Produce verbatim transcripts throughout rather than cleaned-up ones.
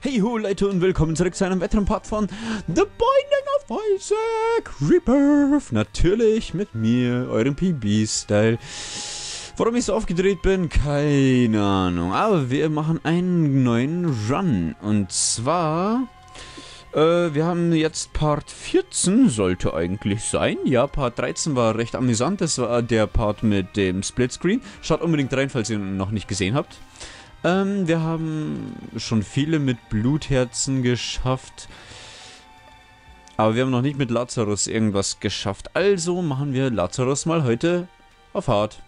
Hey ho Leute und willkommen zurück zu einem weiteren Part von The Binding of Isaac Reaper. Natürlich mit mir, eurem P B Style. Warum ich so aufgedreht bin, keine Ahnung. Aber wir machen einen neuen Run. Und zwar, äh, wir haben jetzt Part vierzehn, sollte eigentlich sein. Ja, Part dreizehn war recht amüsant. Das war der Part mit dem Splitscreen. Schaut unbedingt rein, falls ihr ihn noch nicht gesehen habt. Ähm, wir haben schon viele mit Blutherzen geschafft, aber wir haben noch nicht mit Lazarus irgendwas geschafft. Also machen wir Lazarus mal heute auf Hard.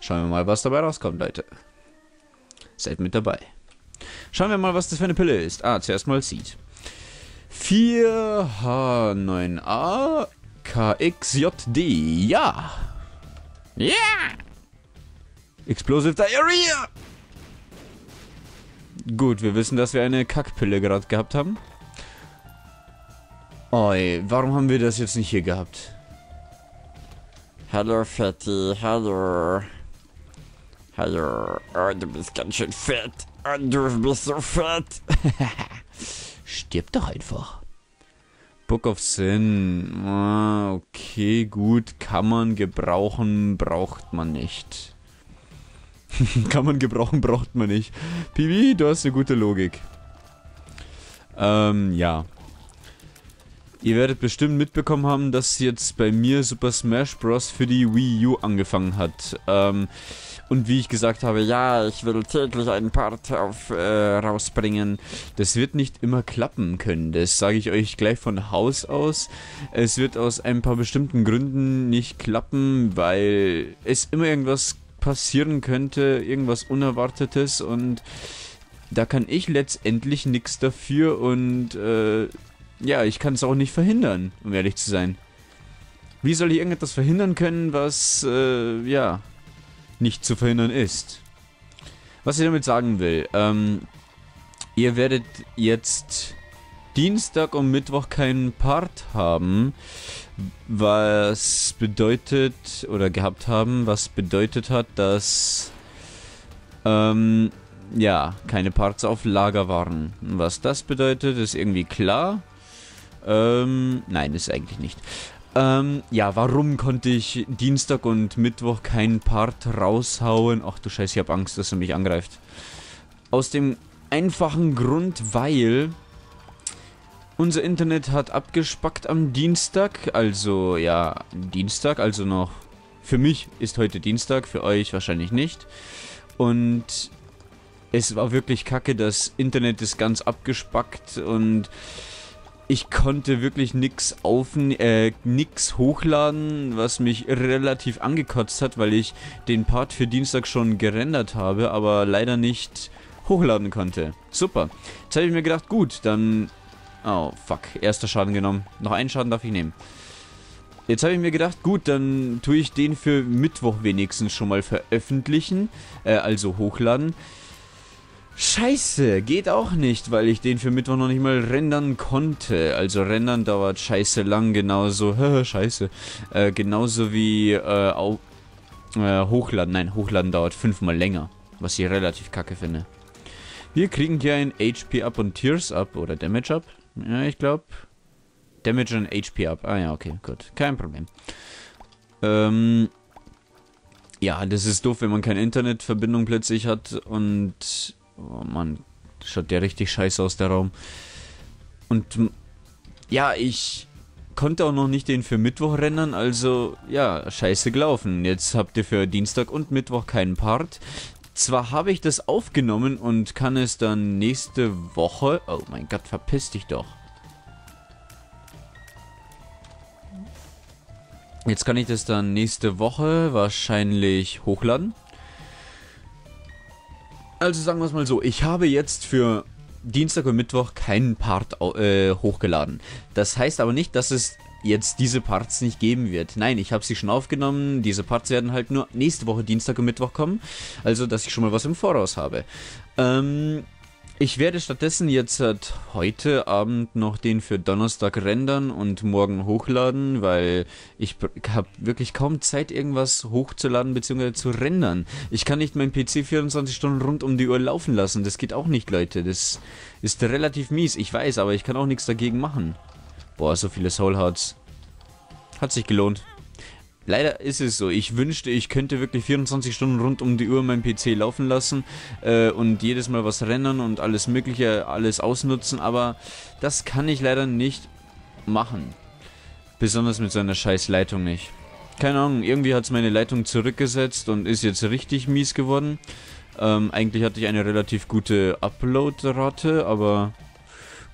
Schauen wir mal, was dabei rauskommt, Leute. Seid mit dabei. Schauen wir mal, was das für eine Pille ist. Ah, zuerst mal Seed. vier H neun A K X J D. Ja! Ja! Yeah! Explosive Diarrhea! Gut, wir wissen, dass wir eine Kackpille gerade gehabt haben. Oi, warum haben wir das jetzt nicht hier gehabt? Hallo, Fetti, hallo. Hallo, oh, du bist ganz schön fett. Oh, du bist so fett. Stirb doch einfach. Book of Sin. Ah, okay, gut. Kann man gebrauchen, braucht man nicht. Kann man gebrauchen, braucht man nicht. Piwi, du hast eine gute Logik. Ähm, ja. Ihr werdet bestimmt mitbekommen haben, dass jetzt bei mir Super Smash Bros. Für die Wii U angefangen hat. Ähm, und wie ich gesagt habe, ja, ich will täglich einen Part auf, äh, rausbringen. Das wird nicht immer klappen können, das sage ich euch gleich von Haus aus. Es wird aus ein paar bestimmten Gründen nicht klappen, weil es immer irgendwas passieren könnte, irgendwas Unerwartetes, und da kann ich letztendlich nichts dafür und äh, ja, ich kann es auch nicht verhindern, um ehrlich zu sein. Wie soll ich irgendetwas verhindern können, was äh, ja, nicht zu verhindern ist? Was ich damit sagen will, ähm, ihr werdet jetzt Dienstag und Mittwoch keinen Part haben, was bedeutet, oder gehabt haben, was bedeutet hat, dass, ähm, ja, keine Parts auf Lager waren. Was das bedeutet, ist irgendwie klar. Ähm, nein, ist eigentlich nicht. Ähm, ja, warum konnte ich Dienstag und Mittwoch keinen Part raushauen? Ach du Scheiße, ich hab Angst, dass er mich angreift. Aus dem einfachen Grund, weil unser Internet hat abgespackt am Dienstag, also ja, Dienstag, also noch, für mich ist heute Dienstag, für euch wahrscheinlich nicht. Und es war wirklich kacke, das Internet ist ganz abgespackt und ich konnte wirklich nichts auf, äh, nix hochladen, was mich relativ angekotzt hat, weil ich den Part für Dienstag schon gerendert habe, aber leider nicht hochladen konnte. Super, jetzt habe ich mir gedacht, gut, dann... Oh, fuck. Erster Schaden genommen. Noch einen Schaden darf ich nehmen. Jetzt habe ich mir gedacht, gut, dann tue ich den für Mittwoch wenigstens schon mal veröffentlichen. Äh, also hochladen. Scheiße, geht auch nicht, weil ich den für Mittwoch noch nicht mal rendern konnte. Also rendern dauert scheiße lang, genauso, scheiße, äh, genauso wie, äh, auch, äh, hochladen. Nein, hochladen dauert fünfmal länger, was ich relativ kacke finde. Wir kriegen hier ein H P-Up und Tears-Up oder Damage-Up. Ja, ich glaube. Damage und H P ab. Ah ja, okay, gut. Kein Problem. Ähm, ja, das ist doof, wenn man keine Internetverbindung plötzlich hat und... Oh Mann, schaut der richtig scheiße aus, der Raum. Und... Ja, ich konnte auch noch nicht den für Mittwoch rendern, also... Ja, scheiße gelaufen. Jetzt habt ihr für Dienstag und Mittwoch keinen Part. Zwar habe ich das aufgenommen und kann es dann nächste Woche... Oh mein Gott, verpiss dich doch. Jetzt kann ich das dann nächste Woche wahrscheinlich hochladen. Also sagen wir es mal so, ich habe jetzt für Dienstag und Mittwoch keinen Part äh, hochgeladen. Das heißt aber nicht, dass es jetzt diese Parts nicht geben wird. Nein, ich habe sie schon aufgenommen. Diese Parts werden halt nur nächste Woche Dienstag und Mittwoch kommen. Also, dass ich schon mal was im Voraus habe. Ähm, Ich werde stattdessen jetzt heute Abend noch den für Donnerstag rendern und morgen hochladen, weil ich habe wirklich kaum Zeit, irgendwas hochzuladen bzw. zu rendern. Ich kann nicht meinen P C vierundzwanzig Stunden rund um die Uhr laufen lassen. Das geht auch nicht, Leute. Das ist relativ mies. Ich weiß, aber ich kann auch nichts dagegen machen. Boah, so viele Soul Hearts. Hat sich gelohnt. Leider ist es so. Ich wünschte, ich könnte wirklich vierundzwanzig Stunden rund um die Uhr meinen P C laufen lassen äh, und jedes Mal was rendern und alles Mögliche, alles ausnutzen, aber das kann ich leider nicht machen. Besonders mit so einer scheiß Leitung nicht. Keine Ahnung, irgendwie hat es meine Leitung zurückgesetzt und ist jetzt richtig mies geworden. Ähm, eigentlich hatte ich eine relativ gute Upload-Rate, aber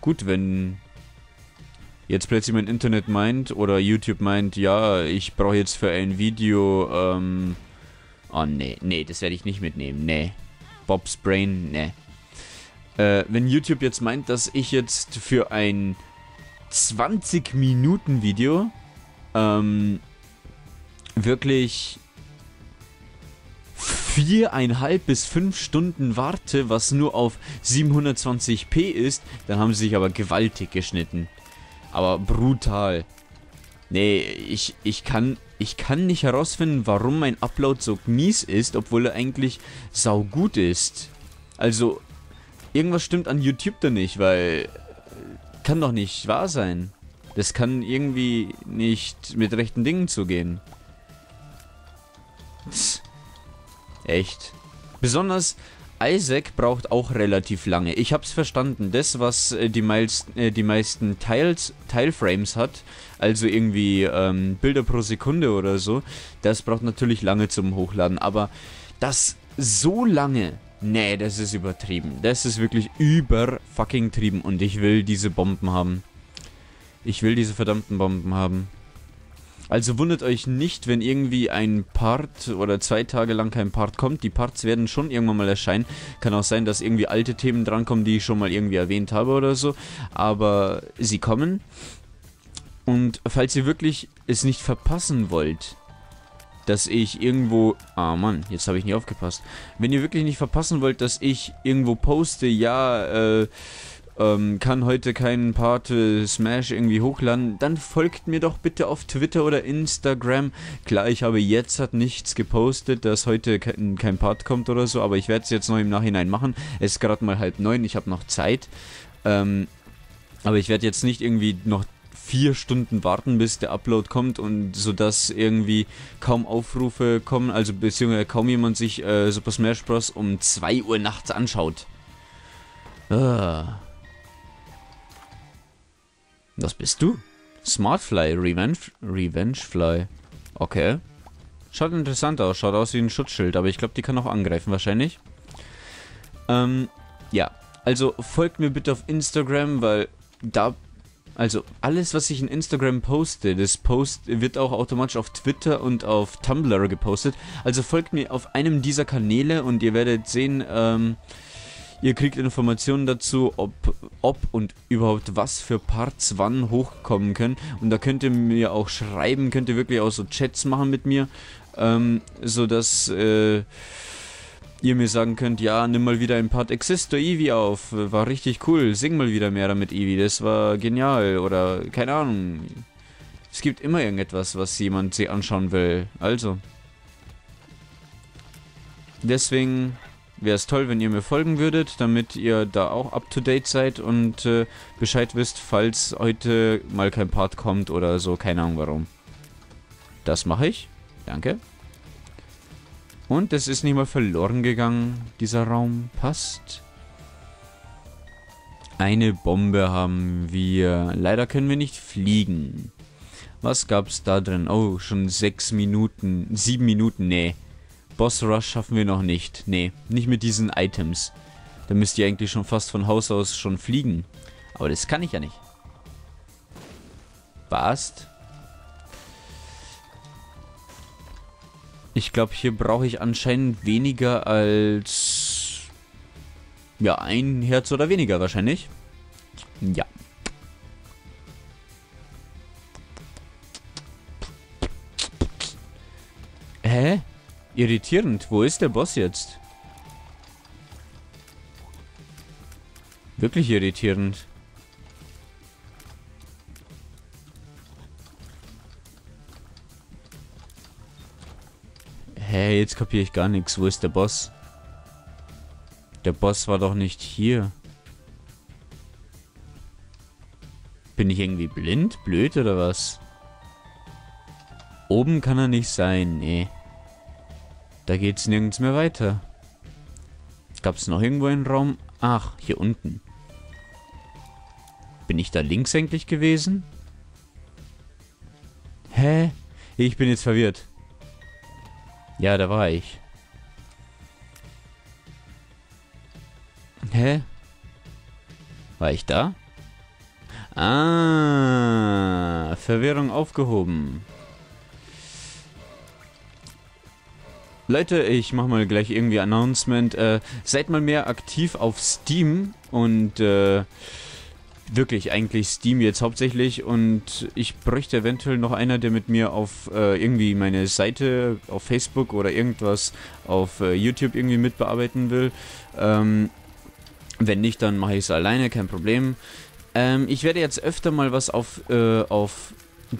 gut, wenn jetzt plötzlich mein Internet meint oder YouTube meint, ja, ich brauche jetzt für ein Video, ähm... oh, nee, nee, das werde ich nicht mitnehmen, nee. Bob's Brain, nee. Äh, wenn YouTube jetzt meint, dass ich jetzt für ein zwanzig Minuten Video, ähm, wirklich viereinhalb bis fünf Stunden warte, was nur auf siebenhundertzwanzig p ist, dann haben sie sich aber gewaltig geschnitten. Aber brutal. Nee, ich, ich kann ich kann nicht herausfinden, warum mein Upload so mies ist, obwohl er eigentlich saugut ist. Also, irgendwas stimmt an YouTube da nicht, weil kann doch nicht wahr sein. Das kann irgendwie nicht mit rechten Dingen zugehen. Psst. Echt. Besonders Isaac braucht auch relativ lange. Ich hab's verstanden. Das, was die, meist, äh, die meisten Tiles, Tileframes hat, also irgendwie ähm, Bilder pro Sekunde oder so, das braucht natürlich lange zum Hochladen. Aber das so lange, nee, das ist übertrieben. Das ist wirklich überfucking-trieben. Und ich will diese Bomben haben. Ich will diese verdammten Bomben haben. Also wundert euch nicht, wenn irgendwie ein Part oder zwei Tage lang kein Part kommt. Die Parts werden schon irgendwann mal erscheinen. Kann auch sein, dass irgendwie alte Themen drankommen, die ich schon mal irgendwie erwähnt habe oder so. Aber sie kommen. Und falls ihr wirklich es nicht verpassen wollt, dass ich irgendwo... Ah Mann, jetzt habe ich nicht aufgepasst. Wenn ihr wirklich nicht verpassen wollt, dass ich irgendwo poste, ja, äh... Ähm, kann heute keinen Part äh, Smash irgendwie hochladen, dann folgt mir doch bitte auf Twitter oder Instagram. Klar, ich habe jetzt hat nichts gepostet, dass heute kein, kein Part kommt oder so, aber ich werde es jetzt noch im Nachhinein machen. Es ist gerade mal halb neun, ich habe noch Zeit. Ähm, aber ich werde jetzt nicht irgendwie noch vier Stunden warten, bis der Upload kommt und sodass irgendwie kaum Aufrufe kommen, also beziehungsweise kaum jemand sich äh, Super Smash Bros. Um zwei Uhr nachts anschaut. Ah. Was bist du? Smartfly, Revenge, Revenge Fly. Okay. Schaut interessant aus, schaut aus wie ein Schutzschild, aber ich glaube, die kann auch angreifen wahrscheinlich. Ähm, ja. Also folgt mir bitte auf Instagram, weil da... Also alles, was ich in Instagram poste, das Post wird auch automatisch auf Twitter und auf Tumblr gepostet. Also folgt mir auf einem dieser Kanäle und ihr werdet sehen, ähm... ihr kriegt Informationen dazu, ob, ob und überhaupt was für Parts wann hochkommen können. Und da könnt ihr mir auch schreiben, könnt ihr wirklich auch so Chats machen mit mir, ähm, sodass äh, ihr mir sagen könnt, ja, nimm mal wieder ein Part Existo Eevee auf, war richtig cool, sing mal wieder mehr damit Eevee, das war genial oder keine Ahnung. Es gibt immer irgendetwas, was jemand sich anschauen will, also. Deswegen... wäre es toll, wenn ihr mir folgen würdet, damit ihr da auch up-to-date seid und äh, Bescheid wisst, falls heute mal kein Part kommt oder so. Keine Ahnung warum. Das mache ich. Danke. Und es ist nicht mal verloren gegangen. Dieser Raum passt. Eine Bombe haben wir. Leider können wir nicht fliegen. Was gab's da drin? Oh, schon sechs Minuten. Sieben Minuten, nee. Boss Rush schaffen wir noch nicht. Nee, nicht mit diesen Items. Da müsst ihr eigentlich schon fast von Haus aus schon fliegen. Aber das kann ich ja nicht. Passt. Ich glaube, hier brauche ich anscheinend weniger als... ja, ein Herz oder weniger wahrscheinlich. Ja. Hä? Irritierend. Wo ist der Boss jetzt? Wirklich irritierend. Hey, jetzt kapiere ich gar nichts. Wo ist der Boss? Der Boss war doch nicht hier. Bin ich irgendwie blind? Blöd oder was? Oben kann er nicht sein. Nee. Da geht's nirgends mehr weiter. Gab's noch irgendwo einen Raum? Ach, hier unten. Bin ich da links eigentlich gewesen? Hä? Ich bin jetzt verwirrt. Ja, da war ich. Hä? War ich da? Ah, Verwirrung aufgehoben. Leute, ich mache mal gleich irgendwie Announcement. Äh, seid mal mehr aktiv auf Steam und äh, wirklich eigentlich Steam jetzt hauptsächlich. Und ich bräuchte eventuell noch einer, der mit mir auf äh, irgendwie meine Seite auf Facebook oder irgendwas auf äh, YouTube irgendwie mitbearbeiten will. Ähm, wenn nicht, dann mache ich es alleine, kein Problem. Ähm, ich werde jetzt öfter mal was auf äh, auf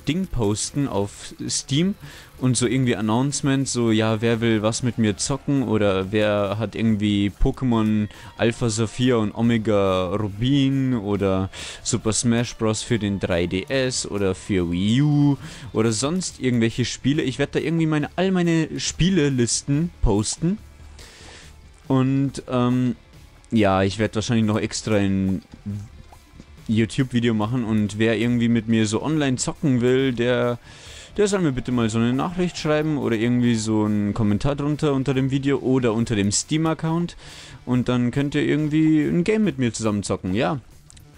Ding posten auf Steam und so irgendwie Announcements, so ja, wer will was mit mir zocken oder wer hat irgendwie Pokémon Alpha Saphir und Omega Rubin oder Super Smash Bros für den drei D S oder für Wii U oder sonst irgendwelche Spiele. Ich werde da irgendwie meine all meine Spielelisten posten und ähm, ja, ich werde wahrscheinlich noch extra ein YouTube-Video machen und wer irgendwie mit mir so online zocken will, der, der soll mir bitte mal so eine Nachricht schreiben oder irgendwie so einen Kommentar drunter unter dem Video oder unter dem Steam-Account und dann könnt ihr irgendwie ein Game mit mir zusammen zocken, ja.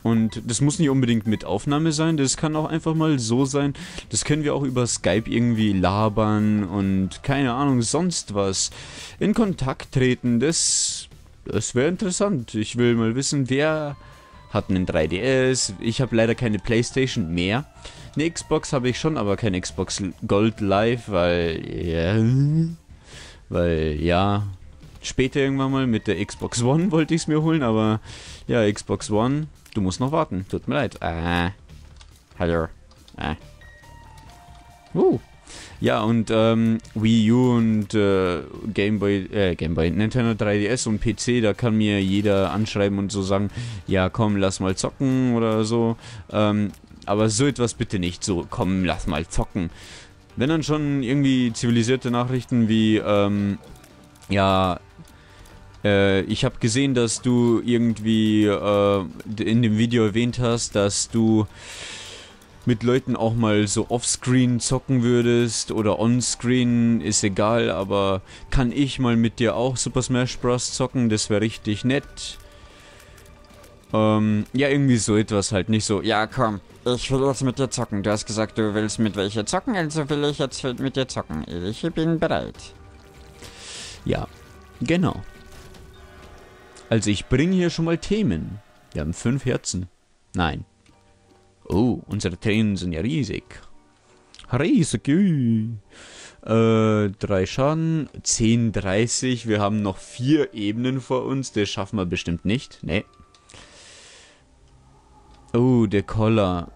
Und das muss nicht unbedingt mit Aufnahme sein, das kann auch einfach mal so sein, das können wir auch über Skype irgendwie labern und keine Ahnung, sonst was. In Kontakt treten, das, das wäre interessant. Ich will mal wissen, wer hatten einen drei D S, ich habe leider keine Playstation mehr. Eine Xbox habe ich schon, aber keine Xbox Gold Live, weil, ja, weil, ja, später irgendwann mal mit der Xbox One wollte ich es mir holen, aber, ja, Xbox One, du musst noch warten, tut mir leid. Ah, hallo, ah. Uh. Ja, und ähm, Wii U und äh, Game Boy, äh, Game Boy, Nintendo drei D S und P C, da kann mir jeder anschreiben und so sagen, ja komm, lass mal zocken oder so. Ähm, aber so etwas bitte nicht, so komm, lass mal zocken. Wenn dann schon irgendwie zivilisierte Nachrichten wie, ähm, ja, äh, ich habe gesehen, dass du irgendwie äh, in dem Video erwähnt hast, dass du mit Leuten auch mal so offscreen zocken würdest oder onscreen, ist egal, aber kann ich mal mit dir auch Super Smash Bros. Zocken, das wäre richtig nett. Ähm, ja, irgendwie so etwas halt, nicht so, ja komm, ich will jetzt mit dir zocken, du hast gesagt, du willst mit welcher zocken, also will ich jetzt mit dir zocken, ich bin bereit. Ja, genau. Also ich bringe hier schon mal Themen. Wir haben fünf Herzen. Nein. Oh, unsere Tränen sind ja riesig. Riesig. Äh, drei Schaden. zehn dreißig. Wir haben noch vier Ebenen vor uns. Das schaffen wir bestimmt nicht. Nee. Oh, der Collar.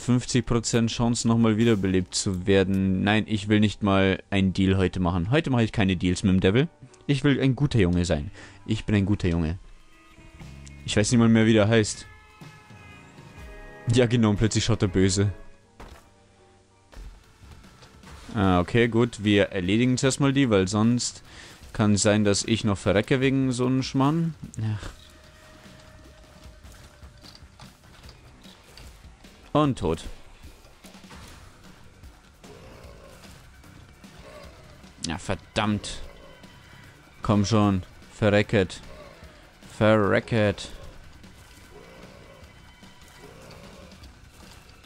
fünfzig Prozent Chance, nochmal wiederbelebt zu werden. Nein, ich will nicht mal einen Deal heute machen. Heute mache ich keine Deals mit dem Devil. Ich will ein guter Junge sein. Ich bin ein guter Junge. Ich weiß nicht mal mehr, wie der heißt. Ja genau, und plötzlich schaut er böse. Ah, okay, gut. Wir erledigen zuerst mal die, weil sonst kann sein, dass ich noch verrecke wegen so einem Schmarrn. Ach. Und tot. Ja, verdammt. Komm schon. Verrecket. Verrecket.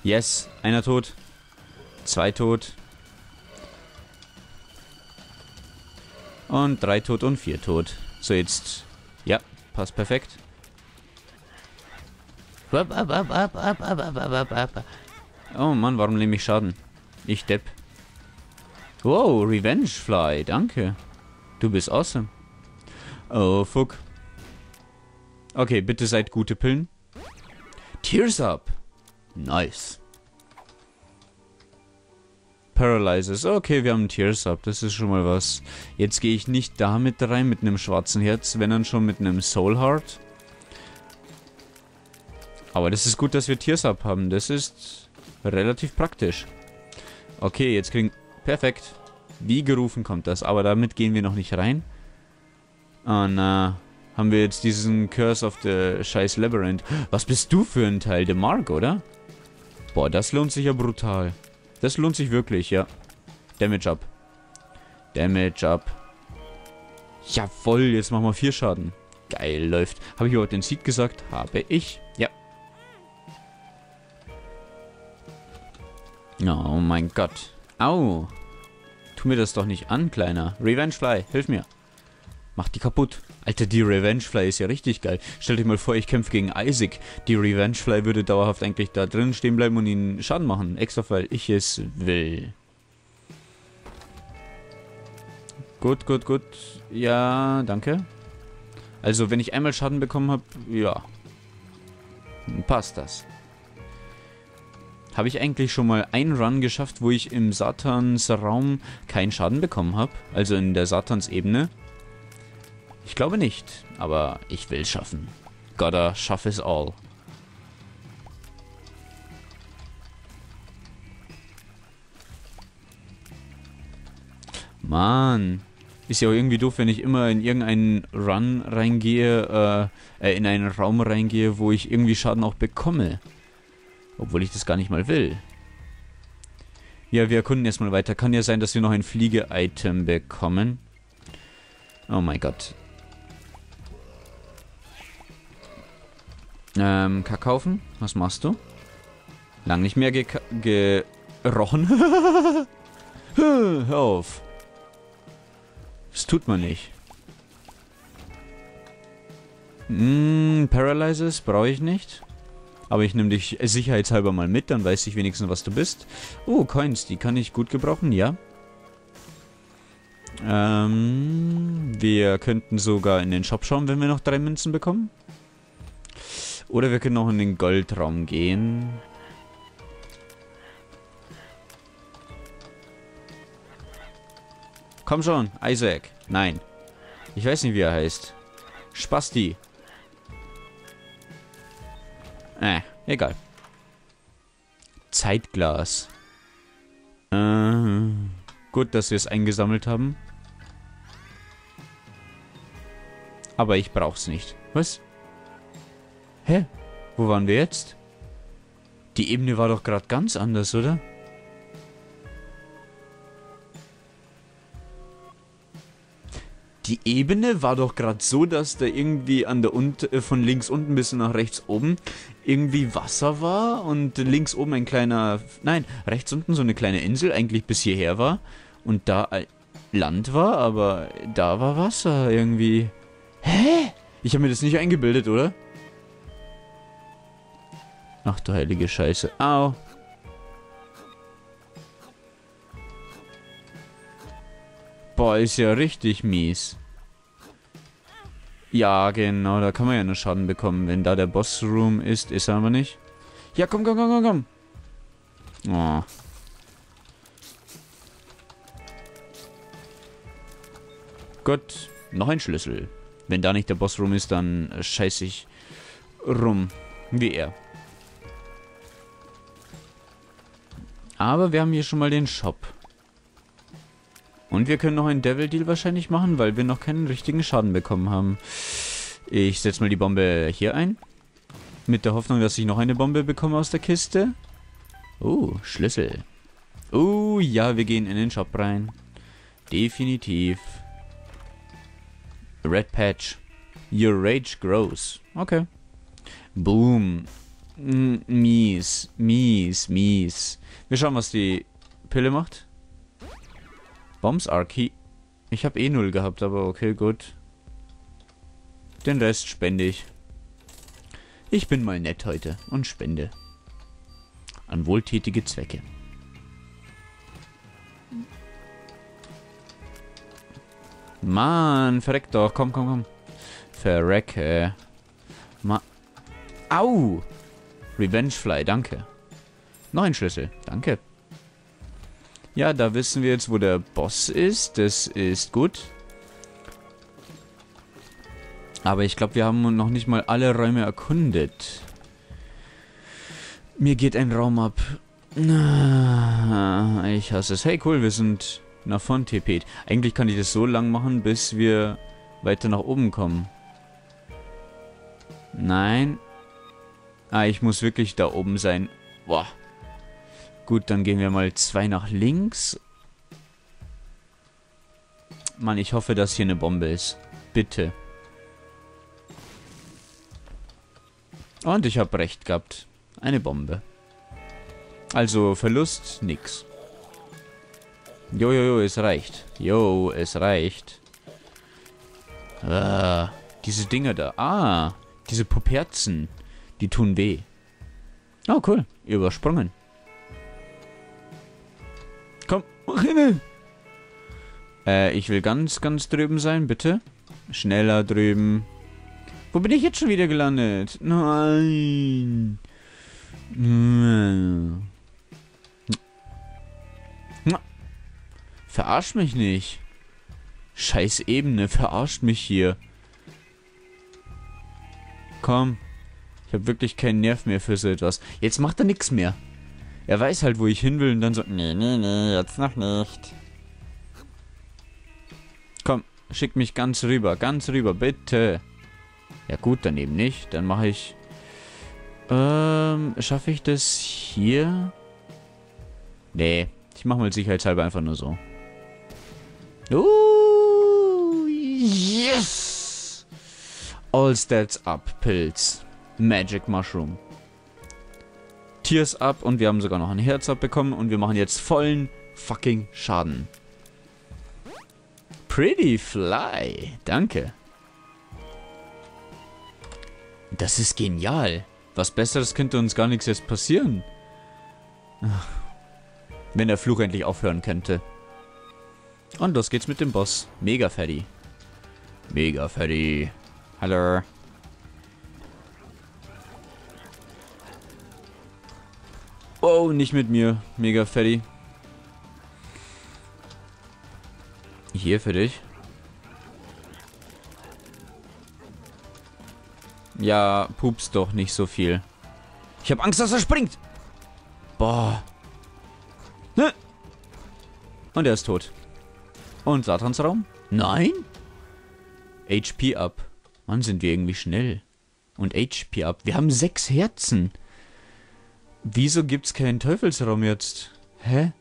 Yes, einer tot. Zwei tot. Und drei tot und vier tot. So, jetzt. Ja, passt perfekt. Oh Mann, warum nehme ich Schaden? Ich depp. Wow, Revenge Fly, danke. Du bist awesome. Oh, fuck. Okay, bitte seid gute Pillen. Tears up. Nice. Paralyzes. Okay, wir haben Tears Up. Das ist schon mal was. Jetzt gehe ich nicht damit rein mit einem schwarzen Herz, wenn dann schon mit einem Soul Heart. Aber das ist gut, dass wir Tears Up haben. Das ist relativ praktisch. Okay, jetzt kriegen... Perfekt. Wie gerufen kommt das. Aber damit gehen wir noch nicht rein. Oh na. Haben wir jetzt diesen Curse of the scheiß Labyrinth. Was bist du für ein Teil? The Mark, oder? Boah, das lohnt sich ja brutal. Das lohnt sich wirklich, ja. Damage up. Damage up. Jawohl, jetzt machen wir vier Schaden. Geil, läuft. Habe ich heute den Seed gesagt? Habe ich. Ja. Oh mein Gott. Au. Tu mir das doch nicht an, Kleiner. Revenge Fly, hilf mir. Mach die kaputt. Alter, die Revenge Fly ist ja richtig geil. Stellt euch mal vor, ich kämpfe gegen Isaac. Die Revenge Fly würde dauerhaft eigentlich da drin stehen bleiben und ihnen Schaden machen. Extra, weil ich es will. Gut, gut, gut. Ja, danke. Also, wenn ich einmal Schaden bekommen habe, ja. Dann passt das. Habe ich eigentlich schon mal einen Run geschafft, wo ich im Satansraum keinen Schaden bekommen habe? Also in der Satansebene? Ich glaube nicht, aber ich will schaffen. Gotta schaff es all. Mann. Ist ja auch irgendwie doof, wenn ich immer in irgendeinen Run reingehe, äh, äh, in einen Raum reingehe, wo ich irgendwie Schaden auch bekomme. Obwohl ich das gar nicht mal will. Ja, wir erkunden erstmal weiter. Kann ja sein, dass wir noch ein Fliege-Item bekommen. Oh mein Gott. Ähm, Kackhaufen? Was machst du? Lang nicht mehr gerochen. Hör auf. Das tut man nicht. Mm, Paralyzes brauche ich nicht. Aber ich nehme dich sicherheitshalber mal mit, dann weiß ich wenigstens, was du bist. Oh, Coins, die kann ich gut gebrauchen, ja. Ähm, wir könnten sogar in den Shop schauen, wenn wir noch drei Münzen bekommen. Oder wir können noch in den Goldraum gehen. Komm schon, Isaac. Nein. Ich weiß nicht, wie er heißt. Spasti. Äh, egal. Zeitglas. Äh, gut, dass wir es eingesammelt haben. Aber ich brauch's nicht. Was? Hä? Wo waren wir jetzt? Die Ebene war doch gerade ganz anders, oder? Die Ebene war doch gerade so, dass da irgendwie an der Unt von links unten bis nach rechts oben irgendwie Wasser war und links oben ein kleiner... Nein, rechts unten so eine kleine Insel eigentlich bis hierher war und da Land war, aber da war Wasser irgendwie. Hä? Ich habe mir das nicht eingebildet, oder? Ach du heilige Scheiße. Au. Boah, ist ja richtig mies. Ja, genau, da kann man ja nur Schaden bekommen. Wenn da der Boss-Room ist, ist er aber nicht. Ja, komm, komm, komm, komm, komm. Oh. Gut, noch ein Schlüssel. Wenn da nicht der Boss-Room ist, dann scheiß ich rum. Wie er. Aber wir haben hier schon mal den Shop. Und wir können noch einen Devil Deal wahrscheinlich machen, weil wir noch keinen richtigen Schaden bekommen haben. Ich setze mal die Bombe hier ein. Mit der Hoffnung, dass ich noch eine Bombe bekomme aus der Kiste. Oh, Schlüssel. Oh ja, wir gehen in den Shop rein. Definitiv. Red Patch. Your Rage grows. Okay. Boom. Mm, mies, mies, mies. Wir schauen, was die Pille macht. Bombs are key. Ich habe eh null gehabt, aber okay, gut. Den Rest spende ich. Ich bin mal nett heute und spende. An wohltätige Zwecke. Mann, verreck doch. Komm, komm, komm. Verrecke. Ma Au! Revenge Fly, danke. Noch ein Schlüssel, danke. Ja, da wissen wir jetzt, wo der Boss ist. Das ist gut. Aber ich glaube, wir haben noch nicht mal alle Räume erkundet. Mir geht ein Raum ab. Ich hasse es. Hey, cool, wir sind nach vorn T P. Eigentlich kann ich das so lang machen, bis wir weiter nach oben kommen. Nein. Ah, ich muss wirklich da oben sein. Boah. Gut, dann gehen wir mal zwei nach links. Mann, ich hoffe, dass hier eine Bombe ist. Bitte. Und ich habe recht gehabt. Eine Bombe. Also, Verlust, nix. Jo, jo, jo, es reicht. Jo, es reicht. Ah, diese Dinger da. Ah, diese Puperzen. Die tun weh. Oh, cool. Übersprungen. Komm. Äh, ich will ganz, ganz drüben sein, bitte. Schneller drüben. Wo bin ich jetzt schon wieder gelandet? Nein. Verarscht mich nicht. Scheiß Ebene, verarscht mich hier. Komm. Ich habe wirklich keinen Nerv mehr für so etwas. Jetzt macht er nichts mehr. Er weiß halt, wo ich hin will und dann so... Nee, nee, nee, jetzt noch nicht. Komm, schick mich ganz rüber, ganz rüber, bitte. Ja gut, dann eben nicht. Dann mache ich... Ähm, schaffe ich das hier? Nee, ich mache mal sicherheitshalber einfach nur so. Uh, yes! All stats up, Pilz. Magic Mushroom. Tears ab und wir haben sogar noch ein Herz abbekommen und wir machen jetzt vollen fucking Schaden. Pretty Fly. Danke. Das ist genial. Was Besseres könnte uns gar nichts jetzt passieren. Wenn der Fluch endlich aufhören könnte. Und los geht's mit dem Boss. Mega Fatty. Mega Fatty. Hallo. Oh, nicht mit mir, Mega Fatty. Hier für dich. Ja, pups doch nicht so viel. Ich habe Angst, dass er springt. Boah. Und er ist tot. Und Satans Raum? Nein. H P up. Mann, sind wir irgendwie schnell. Und H P up. Wir haben sechs Herzen. Wieso gibt's keinen Teufelsraum jetzt? Hä?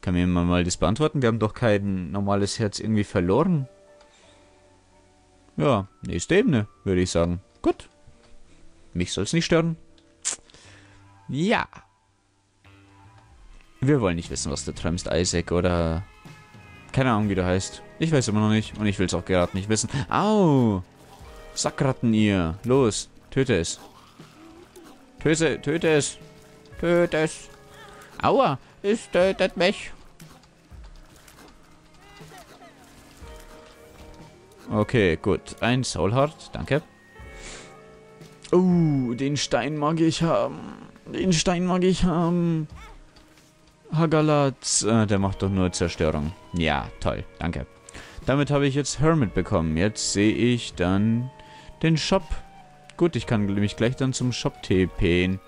Kann mir jemand mal das beantworten? Wir haben doch kein normales Herz irgendwie verloren. Ja, nächste Ebene, würde ich sagen. Gut. Mich soll's nicht stören. Ja. Wir wollen nicht wissen, was du träumst, Isaac, oder... Keine Ahnung, wie du heißt. Ich weiß immer noch nicht und ich will's auch gerade nicht wissen. Au! Sackratten ihr. Los, töte es. Töte, töte es. Tötet es. Aua, es tötet mich. Okay, gut. Ein Soulheart, danke. Oh, uh, den Stein mag ich haben. Den Stein mag ich haben. Hagalatz. Ah, der macht doch nur Zerstörung. Ja, toll, danke. Damit habe ich jetzt Hermit bekommen. Jetzt sehe ich dann den Shop. Gut, ich kann nämlich gleich dann zum Shop T P'n.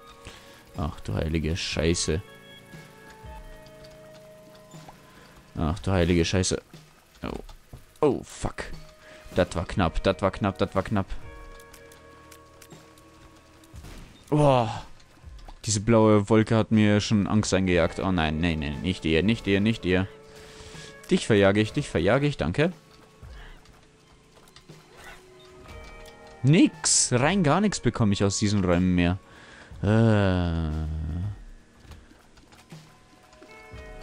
Ach du heilige Scheiße. Ach du heilige Scheiße. Oh, oh fuck. Das war knapp, das war knapp, das war knapp. Boah. Diese blaue Wolke hat mir schon Angst eingejagt. Oh nein, nein, nein, nicht ihr, nicht ihr, nicht ihr. Dich verjage ich, dich verjage ich, danke. Nix, rein gar nichts bekomme ich aus diesen Räumen mehr.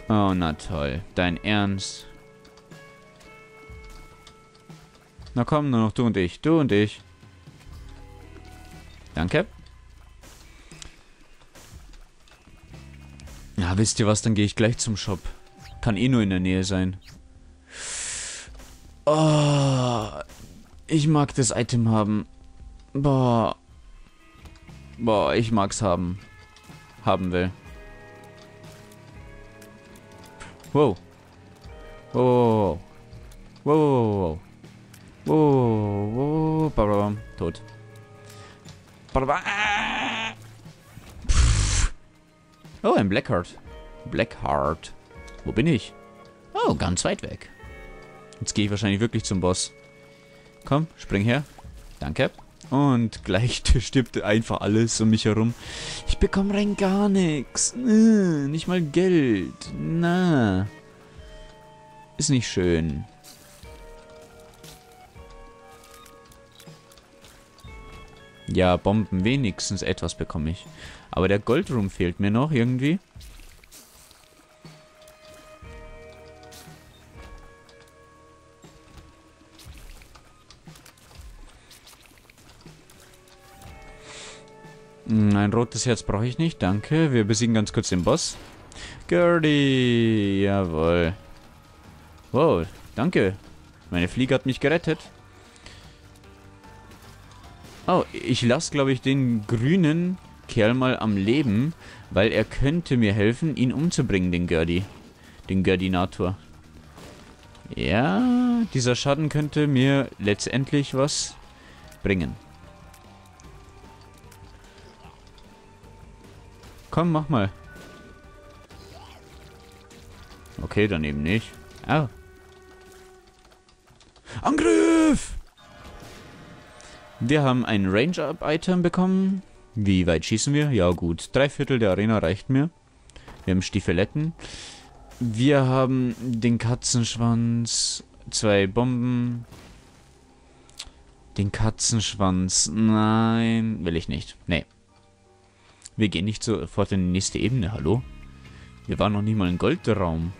Oh, na toll. Dein Ernst. Na komm, nur noch du und ich. Du und ich. Danke. Ja, wisst ihr was? Dann gehe ich gleich zum Shop. Kann eh nur in der Nähe sein. Oh, ich mag das Item haben. Boah. Boah, ich mag's haben. Haben will. Wow. Wow. Wow. Wow. Wow. Wow. Tot. Oh, ein Blackheart. Blackheart. Wo bin ich? Oh, ganz weit weg. Jetzt gehe ich wahrscheinlich wirklich zum Boss. Komm, spring her. Danke. Und gleich stirbt einfach alles um mich herum. Ich bekomme rein gar nichts. Nicht mal Geld. Na. Ist nicht schön. Ja, Bomben. Wenigstens etwas bekomme ich. Aber der Goldroom fehlt mir noch irgendwie. Ein rotes Herz brauche ich nicht, danke. Wir besiegen ganz kurz den Boss. Gertie, jawohl. Wow, danke. Meine Fliege hat mich gerettet. Oh, ich lasse, glaube ich, den grünen Kerl mal am Leben, weil er könnte mir helfen, ihn umzubringen, den Gertie. Den Gerdinator. Ja, dieser Schaden könnte mir letztendlich was bringen. Komm, mach mal. Okay, dann eben nicht. Au. Angriff! Wir haben ein Range-Up-Item bekommen. Wie weit schießen wir? Ja gut, drei Viertel der Arena reicht mir. Wir haben Stiefeletten. Wir haben den Katzenschwanz. Zwei Bomben. Den Katzenschwanz. Nein, will ich nicht. Nee. Wir gehen nicht sofort in die nächste Ebene, hallo? Wir waren noch nicht mal im Goldraum.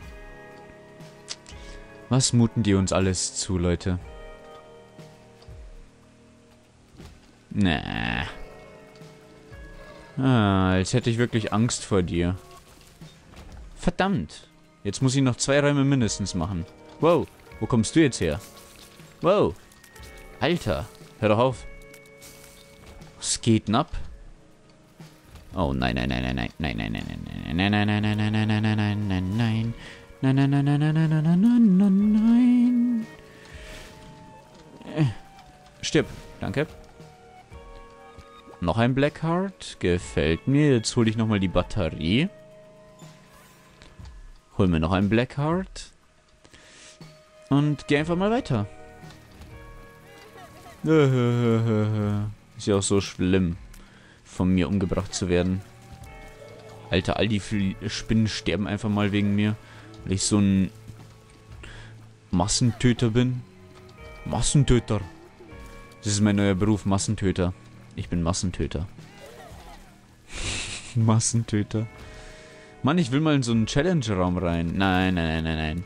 Was muten die uns alles zu, Leute? Na. Ah, jetzt hätte ich wirklich Angst vor dir. Verdammt! Jetzt muss ich noch zwei Räume mindestens machen. Wow, wo kommst du jetzt her? Wow! Alter, hör doch auf. Was geht denn ab? Oh nein, nein, nein, nein, nein, nein, nein, nein, nein, nein, nein, nein, nein, nein, nein, nein, nein, nein, nein, nein, nein, nein, nein, nein, nein, nein. Stirb, danke. Noch ein Blackheart, gefällt mir. Jetzt hole ich nochmal die Batterie. Hol mir noch ein Blackheart. Und geh einfach mal weiter. Ist ja auch so schlimm, von mir umgebracht zu werden. Alter, all die Spinnen sterben einfach mal wegen mir, weil ich so ein Massentöter bin. Massentöter. Das ist mein neuer Beruf, Massentöter. Ich bin Massentöter. Massentöter. Mann, ich will mal in so einen Challenge-Raum rein. Nein, nein, nein, nein, nein.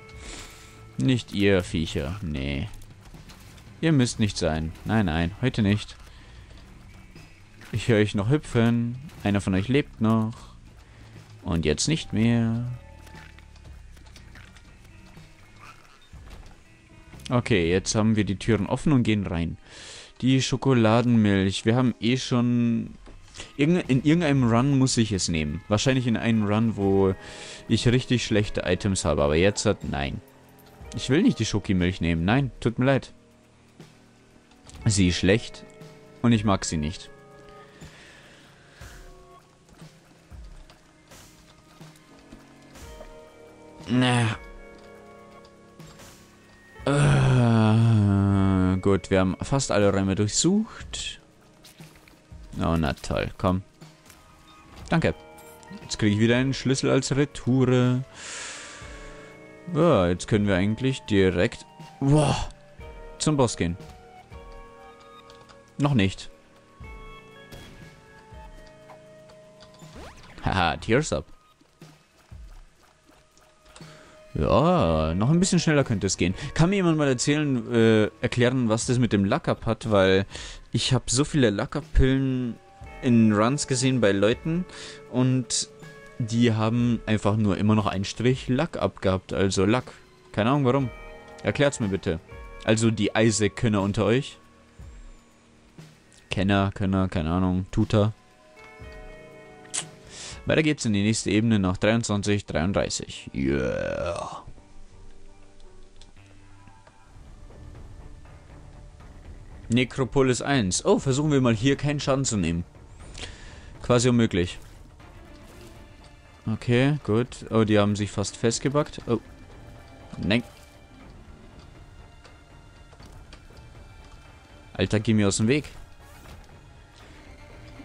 Nicht ihr, Viecher. Nee. Ihr müsst nicht sein. Nein, nein, heute nicht. Ich höre euch noch hüpfen. Einer von euch lebt noch. Und jetzt nicht mehr. Okay, jetzt haben wir die Türen offen und gehen rein. Die Schokoladenmilch. Wir haben eh schon... In irgendeinem Run muss ich es nehmen. Wahrscheinlich in einem Run, wo ich richtig schlechte Items habe. Aber jetzt hat... Nein. Ich will nicht die Schokimilch nehmen. Nein, tut mir leid. Sie ist schlecht. Und ich mag sie nicht. Na. Uh, gut, wir haben fast alle Räume durchsucht. Oh, na toll, komm. Danke. Jetzt kriege ich wieder einen Schlüssel als Retoure. Oh, jetzt können wir eigentlich direkt wow, zum Boss gehen. Noch nicht. Haha, Tears up. Ja, noch ein bisschen schneller könnte es gehen. Kann mir jemand mal erzählen, äh, erklären, was das mit dem Lackup hat? Weil ich habe so viele Lackup-Pillen in Runs gesehen bei Leuten und die haben einfach nur immer noch einen Strich Lackup gehabt. Also Lack. Keine Ahnung warum. Erklärt's mir bitte. Also die Isaac-Könner unter euch. Kenner, Könner, keine Ahnung. Tutor. Weiter geht's in die nächste Ebene nach dreiundzwanzig dreiunddreißig. Yeah. Necropolis eins. Oh, versuchen wir mal hier keinen Schaden zu nehmen. Quasi unmöglich. Okay, gut. Oh, die haben sich fast festgebackt. Oh. Nein. Alter, geh mir aus dem Weg.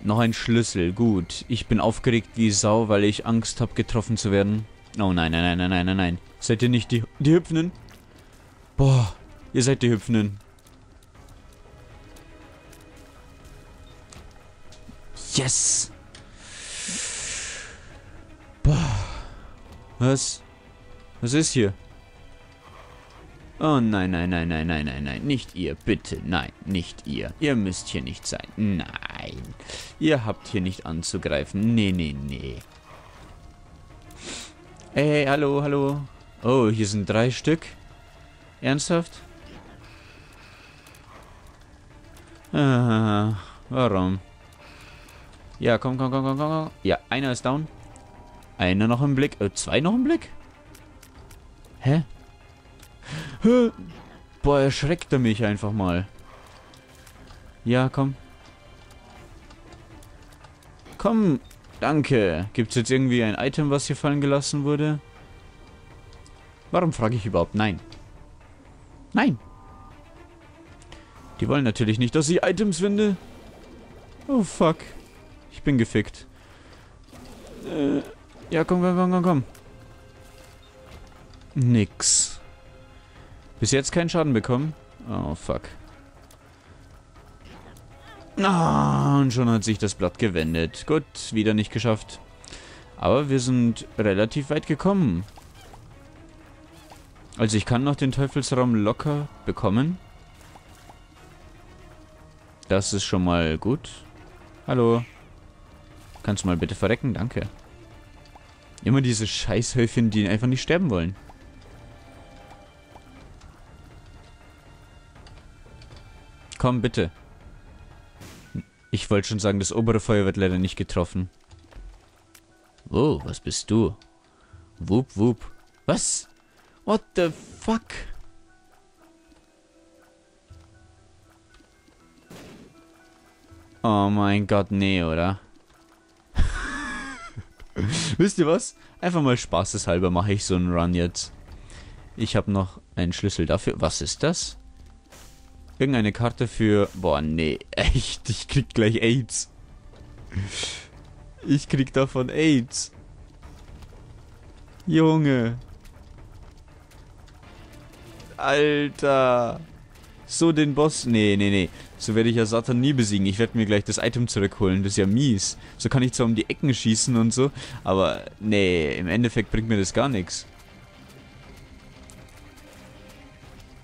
Noch ein Schlüssel. Gut. Ich bin aufgeregt wie Sau, weil ich Angst habe, getroffen zu werden. Oh nein, nein, nein, nein, nein, nein, nein. Seid ihr nicht die, die Hüpfenden? Boah, ihr seid die Hüpfenden. Yes! Boah. Was? Was ist hier? Oh nein, nein, nein, nein, nein, nein, nein. Nicht ihr, bitte. Nein, nicht ihr. Ihr müsst hier nicht sein. Nein. Ihr habt hier nicht anzugreifen. Nee, nee, nee. Ey, hallo, hallo. Oh, hier sind drei Stück. Ernsthaft? Ah, warum? Ja, komm, komm, komm, komm, komm. Ja, einer ist down. Einer noch im Blick. Äh, zwei noch im Blick? Hä? Hä? Boah, erschreckt er mich einfach mal. Ja, komm. Komm, danke. Gibt's jetzt irgendwie ein Item, was hier fallen gelassen wurde? Warum frage ich überhaupt? Nein. Nein. Die wollen natürlich nicht, dass ich Items finde. Oh, fuck. Ich bin gefickt. Äh, ja, komm, komm, komm, komm, komm. Nix. Bis jetzt keinen Schaden bekommen. Oh, fuck. Ah, und schon hat sich das Blatt gewendet. Gut, wieder nicht geschafft. Aber wir sind relativ weit gekommen. Also ich kann noch den Teufelsraum locker bekommen. Das ist schon mal gut. Hallo. Kannst du mal bitte verrecken? Danke. Immer diese Scheißhäufchen, die einfach nicht sterben wollen. Komm, bitte. Ich wollte schon sagen, das obere Feuer wird leider nicht getroffen. Oh, was bist du? Wup, wup. Was? What the fuck? Oh mein Gott, nee, oder? Wisst ihr was? Einfach mal spaßeshalber mache ich so einen Run jetzt. Ich habe noch einen Schlüssel dafür. Was ist das? Irgendeine Karte für... Boah, nee. Echt, ich krieg gleich AIDS. Ich krieg davon AIDS. Junge. Alter. So den Boss... Nee, nee, nee. So werde ich ja Satan nie besiegen. Ich werde mir gleich das Item zurückholen. Das ist ja mies. So kann ich zwar um die Ecken schießen und so, aber nee, im Endeffekt bringt mir das gar nichts.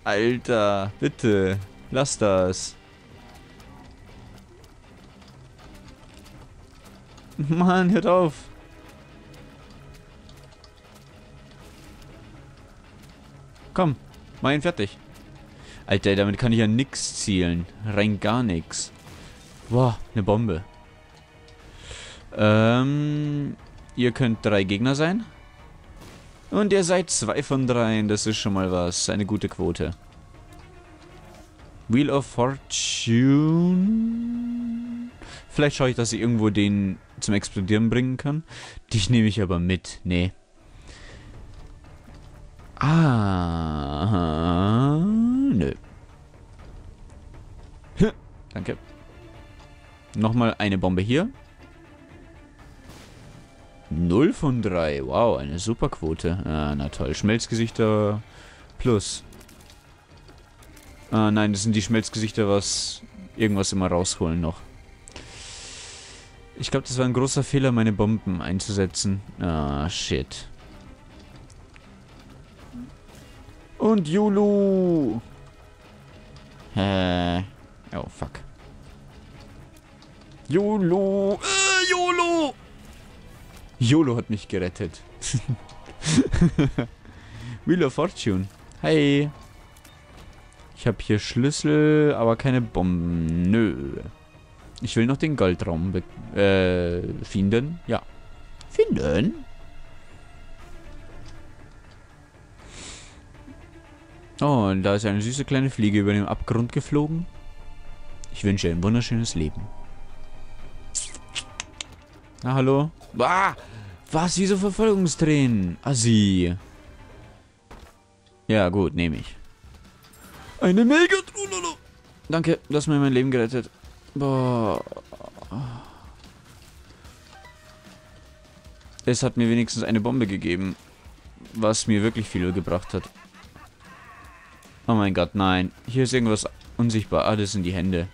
Alter, bitte. Lass das. Mann, hört auf. Komm, mach ihn fertig. Alter, damit kann ich ja nix zielen. Rein gar nix. Boah, eine Bombe. Ähm, ihr könnt drei Gegner sein. Und ihr seid zwei von dreien. Das ist schon mal was. Eine gute Quote. Wheel of Fortune. Vielleicht schaue ich, dass ich irgendwo den zum Explodieren bringen kann. Dich nehme ich aber mit. Nee. Ah, nö. Hm, danke. Nochmal eine Bombe hier. null von drei. Wow, eine super Quote. Ah, na toll. Schmelzgesichter plus. Ah, nein, das sind die Schmelzgesichter, was irgendwas immer rausholen noch. Ich glaube, das war ein großer Fehler, meine Bomben einzusetzen. Ah, shit. Und Julu. Äh. Oh, fuck. Julu. Äh, Julu. Jolo hat mich gerettet. Wheel of Fortune. Hi. Ich habe hier Schlüssel, aber keine Bomben. Nö. Ich will noch den Goldraum be äh, finden. Ja. finden. Oh, und da ist eine süße kleine Fliege über den Abgrund geflogen. Ich wünsche ihr ein wunderschönes Leben. Na, hallo? Ah, was? Diese Verfolgungstränen? Assi. Ja, gut, nehme ich. Eine Megatruhe. Danke, dass mir mein Leben gerettet. Boah. Es hat mir wenigstens eine Bombe gegeben, was mir wirklich viel gebracht hat. Oh mein Gott, nein. Hier ist irgendwas unsichtbar. Ah, das sind die Hände.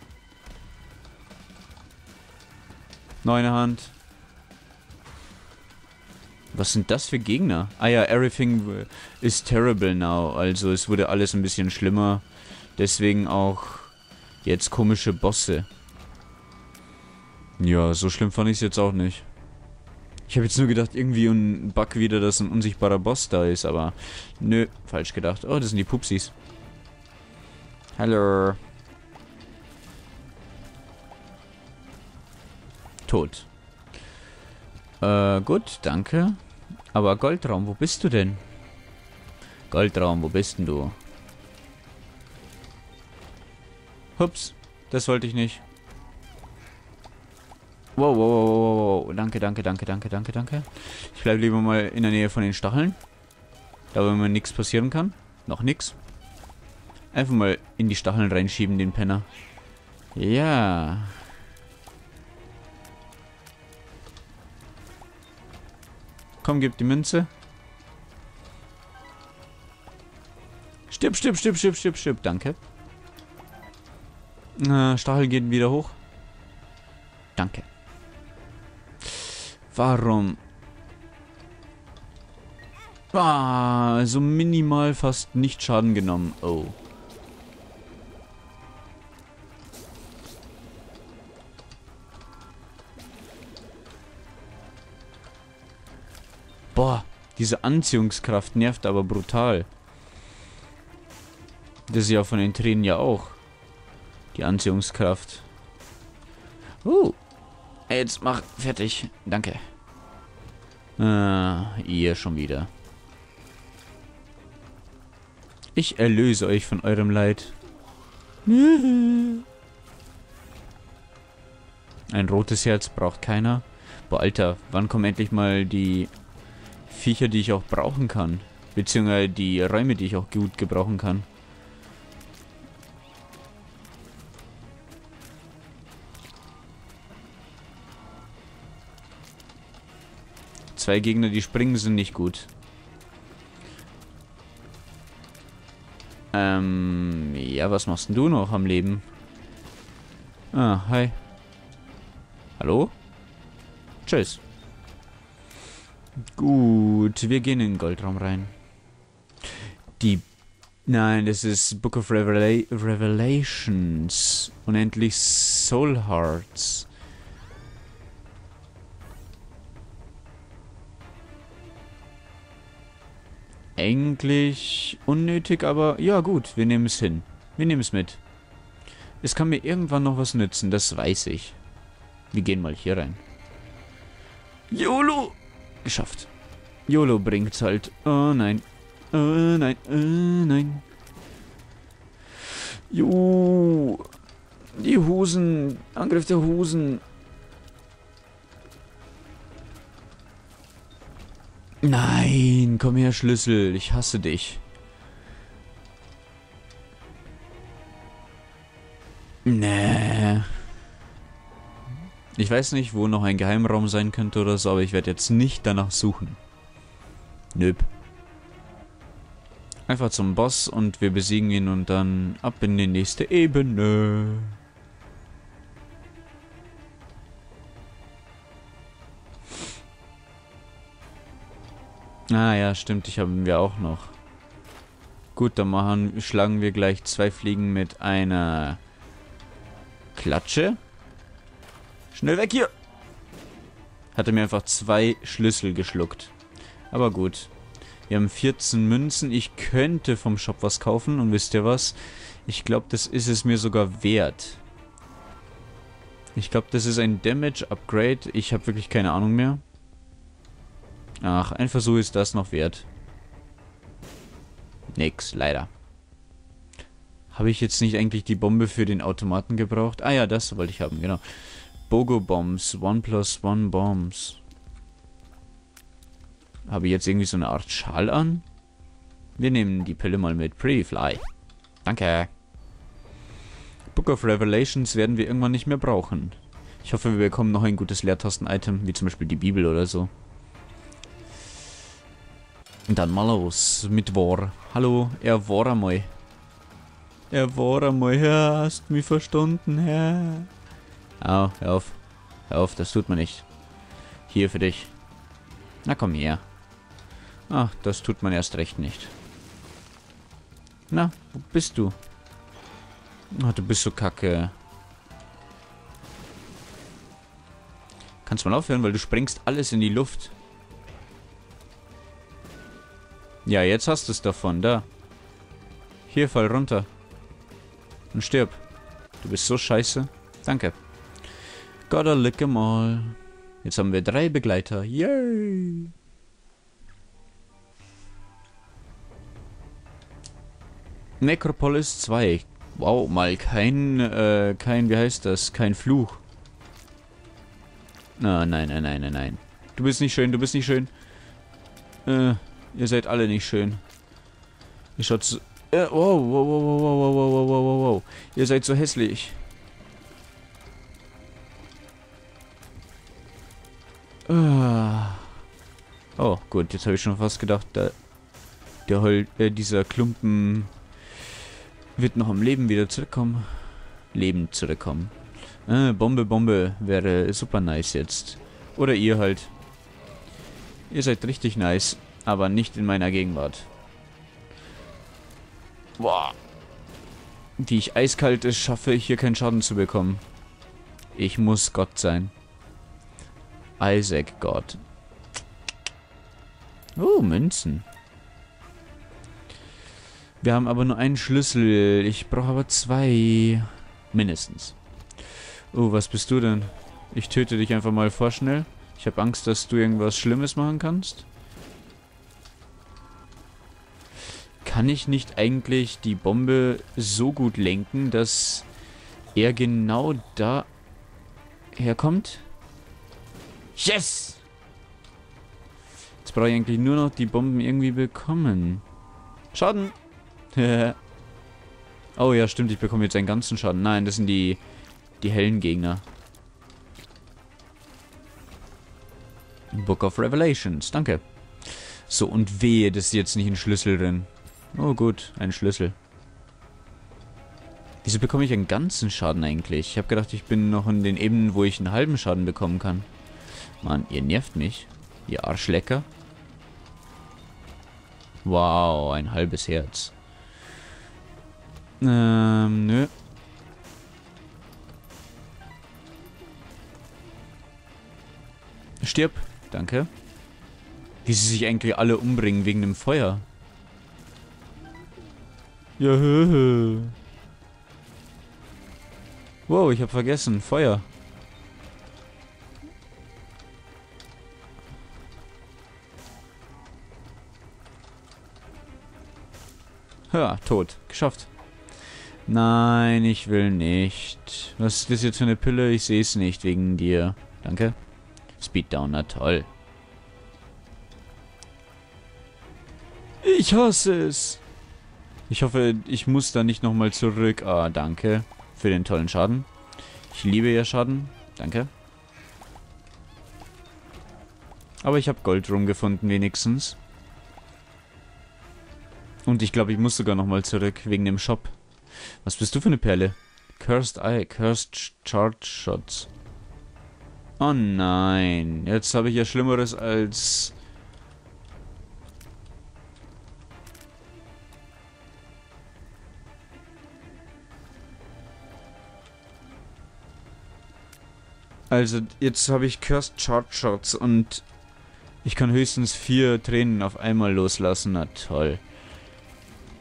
Neune Hand. Was sind das für Gegner? Ah ja, everything is terrible now. Also es wurde alles ein bisschen schlimmer. Deswegen auch jetzt komische Bosse. Ja, so schlimm fand ich es jetzt auch nicht. Ich habe jetzt nur gedacht, irgendwie ein Bug wieder, dass ein unsichtbarer Boss da ist. Aber nö, falsch gedacht. Oh, das sind die Pupsis. Hallo. Tot. Äh, gut, danke. Aber Goldraum, wo bist du denn? Goldraum, wo bist denn du? Hups, das wollte ich nicht. Wow, wow, wow, wow, danke, danke, danke, danke, danke, danke. Ich bleibe lieber mal in der Nähe von den Stacheln. Da, wo mir nichts passieren kann. Noch nichts. Einfach mal in die Stacheln reinschieben, den Penner. Ja. Komm, gib die Münze. Stipp, stipp, stipp, stipp, stipp, stipp. Danke. Na, Stachel geht wieder hoch. Danke. Warum? Ah, so minimal fast nicht Schaden genommen. Oh. Boah, diese Anziehungskraft nervt aber brutal. Das ist ja von den Tränen ja auch. Die Anziehungskraft. Uh, jetzt mach fertig. Danke. Ah, ihr schon wieder. Ich erlöse euch von eurem Leid. Ein rotes Herz braucht keiner. Boah, Alter, wann kommen endlich mal die Viecher, die ich auch brauchen kann? Beziehungsweise die Räume, die ich auch gut gebrauchen kann. Zwei Gegner, die springen, sind nicht gut. Ähm, ja, was machst denn du noch am Leben? Ah, hi. Hallo? Tschüss. Gut, wir gehen in den Goldraum rein. Die... Nein, das ist Book of Revela- Revelations. Unendlich Soul Hearts. Eigentlich unnötig, aber ja gut, wir nehmen es hin. Wir nehmen es mit. Es kann mir irgendwann noch was nützen, das weiß ich. Wir gehen mal hier rein. YOLO! Geschafft. YOLO bringt's halt. Oh nein. Oh nein. Oh nein. Jo. Die Hosen. Angriff der Hosen. Nein, komm her, Schlüssel. Ich hasse dich. Nee. Ich weiß nicht, wo noch ein Geheimraum sein könnte oder so, aber ich werde jetzt nicht danach suchen. Nö. Einfach zum Boss und wir besiegen ihn und dann ab in die nächste Ebene. Ah ja, stimmt, ich haben wir auch noch. Gut, dann machen, schlagen wir gleich zwei Fliegen mit einer Klatsche. Schnell weg hier! Hatte mir einfach zwei Schlüssel geschluckt. Aber gut. Wir haben vierzehn Münzen. Ich könnte vom Shop was kaufen und wisst ihr was? Ich glaube, das ist es mir sogar wert. Ich glaube, das ist ein Damage-Upgrade. Ich habe wirklich keine Ahnung mehr. Ach, ein Versuch ist das noch wert. Nix, leider. Habe ich jetzt nicht eigentlich die Bombe für den Automaten gebraucht? Ah ja, das wollte ich haben, genau. Bogo Bombs, One Plus One Bombs. Habe ich jetzt irgendwie so eine Art Schal an? Wir nehmen die Pille mal mit. Pretty Fly. Danke. Book of Revelations werden wir irgendwann nicht mehr brauchen. Ich hoffe, wir bekommen noch ein gutes Leertasten-Item, wie zum Beispiel die Bibel oder so. Und dann mal los mit War. Hallo, er war einmal. Er war einmal, Herr, hast mich verstanden, Herr. Au, hör auf. Hör auf, das tut man nicht. Hier für dich. Na komm her. Ach, das tut man erst recht nicht. Na, wo bist du? Ach, du bist so kacke. Kannst mal aufhören, weil du sprengst alles in die Luft. Ja, jetzt hast du es davon, da. Hier, fall runter. Und stirb. Du bist so scheiße. Danke. Gotta lick 'em all. Jetzt haben wir drei Begleiter. Yay! Necropolis zwei. Wow, mal kein, äh, kein, wie heißt das? Kein Fluch. Ah, nein, nein, nein, nein, nein. Du bist nicht schön, du bist nicht schön. Äh, ihr seid alle nicht schön. Ihr schaut so... Äh, wow, wow, wow, wow, wow, wow, wow, wow, wow. Ihr seid so hässlich. Oh, gut, jetzt habe ich schon fast gedacht, da, der Hol, äh, dieser Klumpen wird noch am Leben wieder zurückkommen. Leben zurückkommen. Äh, Bombe, Bombe wäre super nice jetzt. Oder ihr halt. Ihr seid richtig nice, aber nicht in meiner Gegenwart. Boah. Wie ich eiskalt es schaffe, hier keinen Schaden zu bekommen. Ich muss Gott sein. Isaac Gott. Oh, Münzen. Wir haben aber nur einen Schlüssel. Ich brauche aber zwei. Mindestens. Oh, was bist du denn? Ich töte dich einfach mal vorschnell. Ich habe Angst, dass du irgendwas Schlimmes machen kannst. Kann ich nicht eigentlich die Bombe so gut lenken, dass er genau da herkommt? Yes! Jetzt brauche ich eigentlich nur noch die Bomben irgendwie bekommen. Schaden! Oh ja, stimmt, ich bekomme jetzt einen ganzen Schaden. Nein, das sind die, die hellen Gegner. Book of Revelations, danke. So, und wehe, das ist jetzt nicht ein Schlüssel drin. Oh gut, ein Schlüssel. Wieso bekomme ich einen ganzen Schaden eigentlich? Ich habe gedacht, ich bin noch in den Ebenen, wo ich einen halben Schaden bekommen kann. Mann, ihr nervt mich. Ihr Arschlecker. Wow, ein halbes Herz. Ähm, nö. Stirb. Danke. Wie sie sich eigentlich alle umbringen wegen dem Feuer. Juhu. Wow, ich habe vergessen. Feuer. Ja, tot. Geschafft. Nein, ich will nicht. Was ist das jetzt für eine Pille? Ich sehe es nicht wegen dir. Danke. Speeddown, na toll. Ich hasse es. Ich hoffe, ich muss da nicht nochmal zurück. Ah, danke für den tollen Schaden. Ich liebe ja Schaden. Danke. Aber ich habe Gold rumgefunden wenigstens. Und ich glaube, ich muss sogar nochmal zurück, wegen dem Shop. Was bist du für eine Perle? Cursed Eye, Cursed Charge Shots. Oh nein, jetzt habe ich ja Schlimmeres als... Also, jetzt habe ich Cursed Charge Shots und ich kann höchstens vier Tränen auf einmal loslassen. Na toll.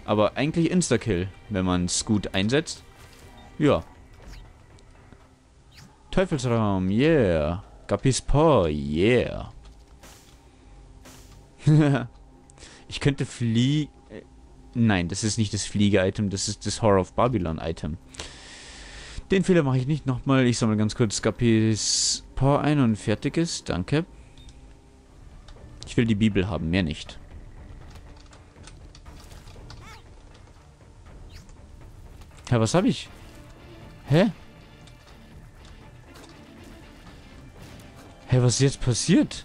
Aber eigentlich Instakill, wenn man es gut einsetzt. Ja. Teufelsraum, yeah. Guppy's Paw, yeah. Ich könnte flie... Nein, das ist nicht das Fliege-Item, das ist das Horror of Babylon-Item. Den Fehler mache ich nicht nochmal. Ich sammle ganz kurz Guppy's Paw ein und fertig ist. Danke. Ich will die Bibel haben, mehr nicht. Ja, was habe ich? Hä? Hä, was ist jetzt passiert?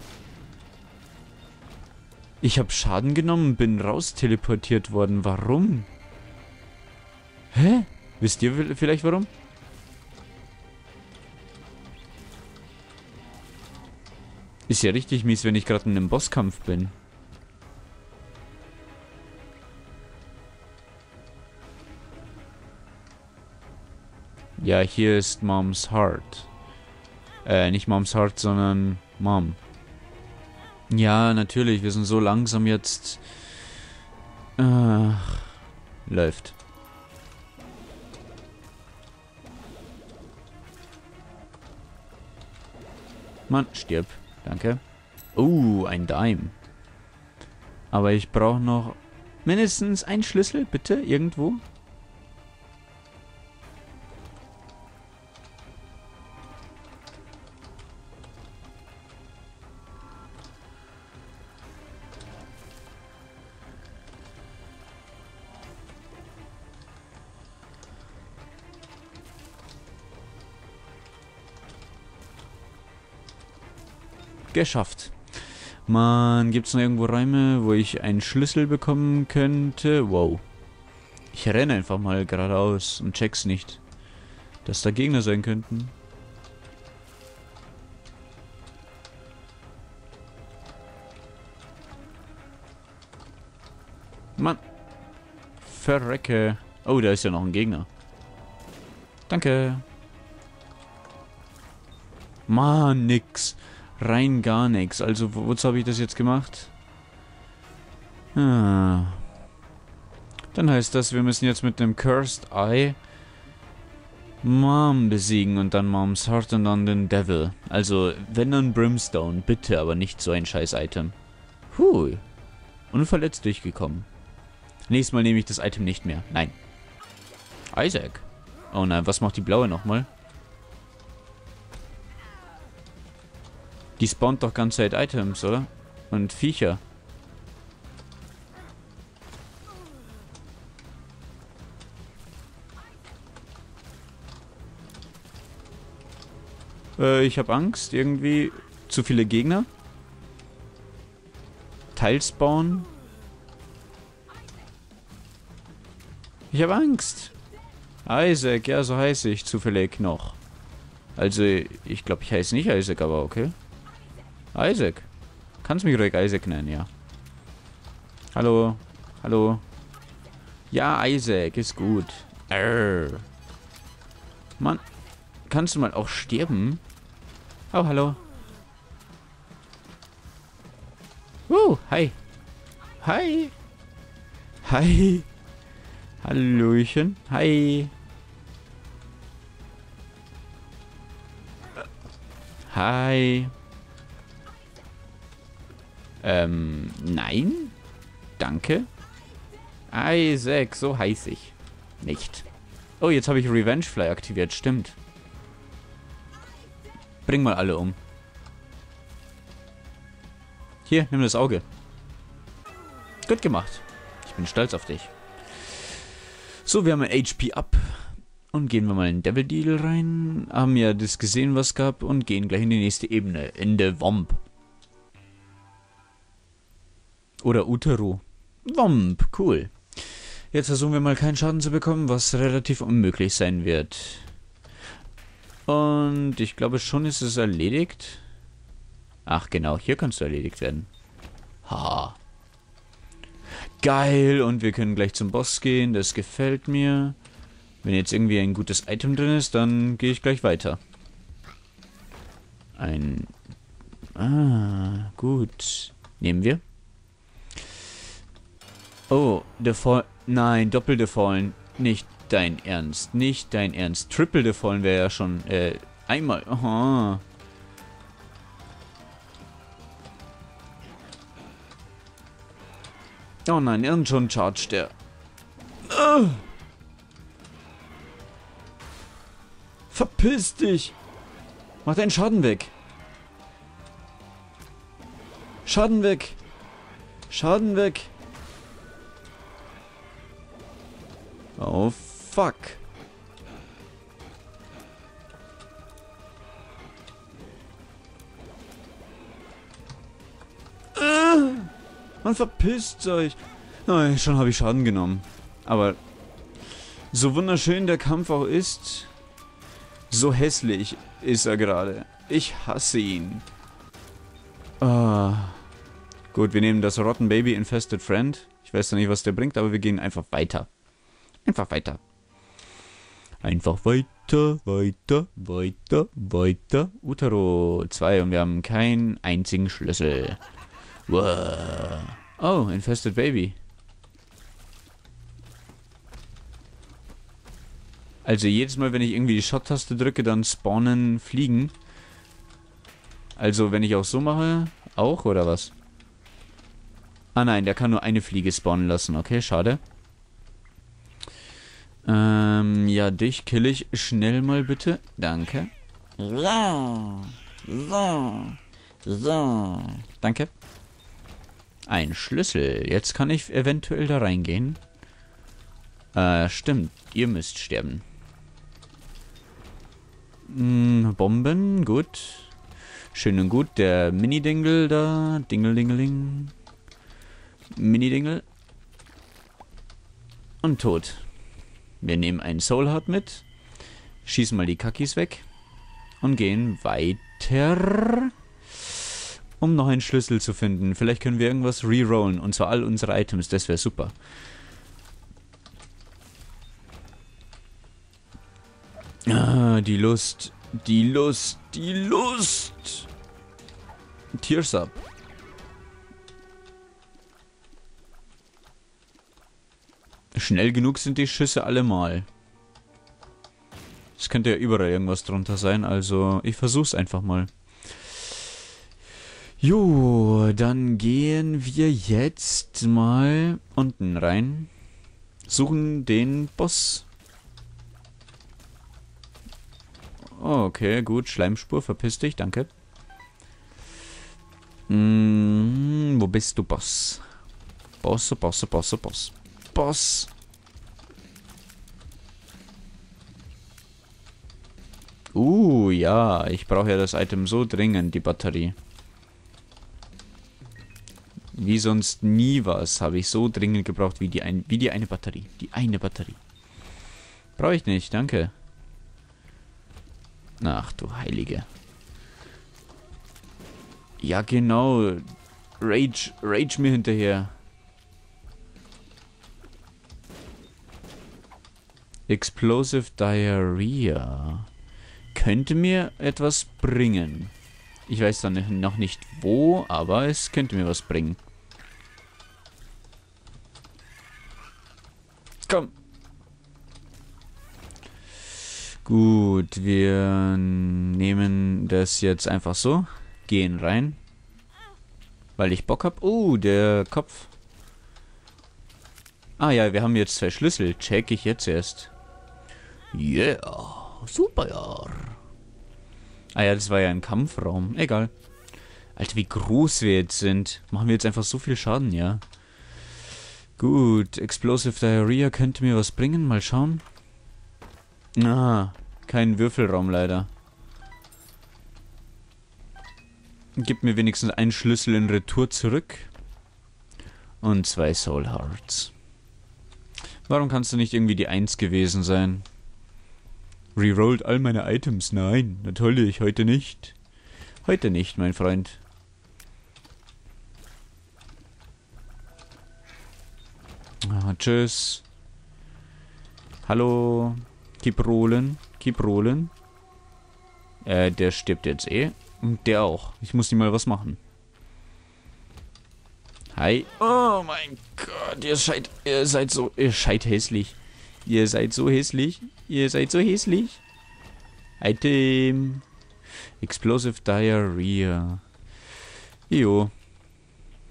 Ich habe Schaden genommen, bin raus teleportiert worden. Warum? Hä? Wisst ihr vielleicht warum? Ist ja richtig mies, wenn ich gerade in einem Bosskampf bin. Ja, hier ist Mom's Heart. Äh, nicht Mom's Heart, sondern Mom. Ja, natürlich, wir sind so langsam jetzt. Ach, läuft. Mann, stirb. Danke. Oh, ein Dime. Aber ich brauche noch mindestens einen Schlüssel, bitte, irgendwo. Geschafft. Man, gibt es noch irgendwo Räume, wo ich einen Schlüssel bekommen könnte? Wow. Ich renne einfach mal geradeaus und check's nicht, dass da Gegner sein könnten. Mann. Verrecke. Oh, da ist ja noch ein Gegner. Danke. Mann, nix. Rein gar nichts. Also, wozu habe ich das jetzt gemacht? Ah. Dann heißt das, wir müssen jetzt mit dem Cursed Eye Mom besiegen und dann Mom's Heart und dann den Devil. Also, wenn dann Brimstone, bitte, aber nicht so ein Scheiß-Item. Huh. Unverletzt durchgekommen. Nächstes Mal nehme ich das Item nicht mehr. Nein. Isaac. Oh nein, was macht die blaue nochmal? Die spawnt doch ganze Zeit Items, oder? Und Viecher. Äh, ich habe Angst, irgendwie. Zu viele Gegner. Teilspawn. Ich habe Angst. Isaac, ja, so heiße ich zufällig noch. Also, ich glaube, ich heiße nicht Isaac, aber okay. Isaac. Kannst mich ruhig Isaac nennen, ja. Hallo. Hallo. Ja, Isaac, ist gut. Arr. Mann. Kannst du mal auch sterben? Oh, hallo. Uh, hi. Hi. Hi. Hallöchen. Hi. Hi. Ähm, nein? Danke. Isaac, so heiß ich. Nicht. Oh, jetzt habe ich Revenge Fly aktiviert, stimmt. Bring mal alle um. Hier, nimm das Auge. Gut gemacht. Ich bin stolz auf dich. So, wir haben ein H P up. Und gehen wir mal in Devil Deal rein. Haben ja das gesehen, was gab. Und gehen gleich in die nächste Ebene. In der Womp. Oder Utero. Womp, cool. Jetzt versuchen wir mal keinen Schaden zu bekommen, was relativ unmöglich sein wird. Und ich glaube schon ist es erledigt. Ach genau, hier kannst du erledigt werden. Ha. Geil, und wir können gleich zum Boss gehen, das gefällt mir. Wenn jetzt irgendwie ein gutes Item drin ist, dann gehe ich gleich weiter. Ein... Ah, gut. Nehmen wir. Oh, The Fallen. Nein, Doppel The Fallen. Nicht dein Ernst. Nicht dein Ernst. Triple The Fallen wäre ja schon äh, einmal. Aha. Oh nein, irgend schon charged der. Ah. Verpiss dich! Mach deinen Schaden weg! Schaden weg! Schaden weg! Oh fuck! Man verpisst euch. Nein, schon habe ich Schaden genommen. Aber so wunderschön der Kampf auch ist, so hässlich ist er gerade. Ich hasse ihn. Ah. Gut, wir nehmen das Rotten Baby Infested Friend. Ich weiß noch nicht, was der bringt, aber wir gehen einfach weiter. Einfach weiter. Einfach weiter, weiter, weiter, weiter. Utero zwei und wir haben keinen einzigen Schlüssel. Wow. Oh, Infested Baby. Also jedes Mal, wenn ich irgendwie die Shot-Taste drücke, dann spawnen Fliegen. Also wenn ich auch so mache, auch oder was? Ah nein, der kann nur eine Fliege spawnen lassen. Okay, schade. Ähm, ja, dich kill ich schnell mal bitte. Danke. So, so, so. Danke. Ein Schlüssel. Jetzt kann ich eventuell da reingehen. Äh, stimmt. Ihr müsst sterben. Hm, Bomben. Gut. Schön und gut. Der Mini-Dingel da. Dingel-Dingeling. Mini-Dingel. Und tot. Wir nehmen einen Soul Heart mit. Schießen mal die Kackis weg. Und gehen weiter, um noch einen Schlüssel zu finden. Vielleicht können wir irgendwas rerollen. Und zwar all unsere Items. Das wäre super. Ah, die Lust. Die Lust. Die Lust. Tears up. Schnell genug sind die Schüsse allemal. Es könnte ja überall irgendwas drunter sein. Also ich versuch's einfach mal. Jo, dann gehen wir jetzt mal unten rein. Suchen den Boss. Okay, gut. Schleimspur, verpiss dich, danke. Hm, wo bist du, Boss? Boss, Boss, Boss, Boss. Boss. Uh, ja. Ich brauche ja das Item so dringend, die Batterie. Wie sonst nie was habe ich so dringend gebraucht wie die, ein, wie die eine Batterie. Die eine Batterie. Brauche ich nicht, danke. Ach du Heilige. Ja genau. Rage, rage mir hinterher. Explosive Diarrhea. Könnte mir etwas bringen. Ich weiß dann noch nicht wo, aber es könnte mir was bringen. Komm. Gut, wir nehmen das jetzt einfach so. Gehen rein. Weil ich Bock hab. Oh, der Kopf. Ah ja, wir haben jetzt zwei Schlüssel. Check ich jetzt erst. Yeah. Super, ja. Ah ja, das war ja ein Kampfraum. Egal. Alter, wie groß wir jetzt sind. Machen wir jetzt einfach so viel Schaden, ja. Gut, Explosive Diarrhea könnte mir was bringen. Mal schauen. Ah, kein Würfelraum leider. Gib mir wenigstens einen Schlüssel in Retour zurück. Und zwei Soul Hearts. Warum kannst du nicht irgendwie die Eins gewesen sein? Rerollt all meine Items? Nein, natürlich, heute nicht. Heute nicht, mein Freund. Ah, tschüss. Hallo. Keep rollen, keep rollen. Äh, der stirbt jetzt eh. Und der auch. Ich muss ihm mal was machen. Hi. Oh mein Gott, ihr seid, ihr seid so, ihr seid hässlich. Ihr seid so hässlich. Ihr seid so hässlich. Item. Explosive Diarrhea. Jo.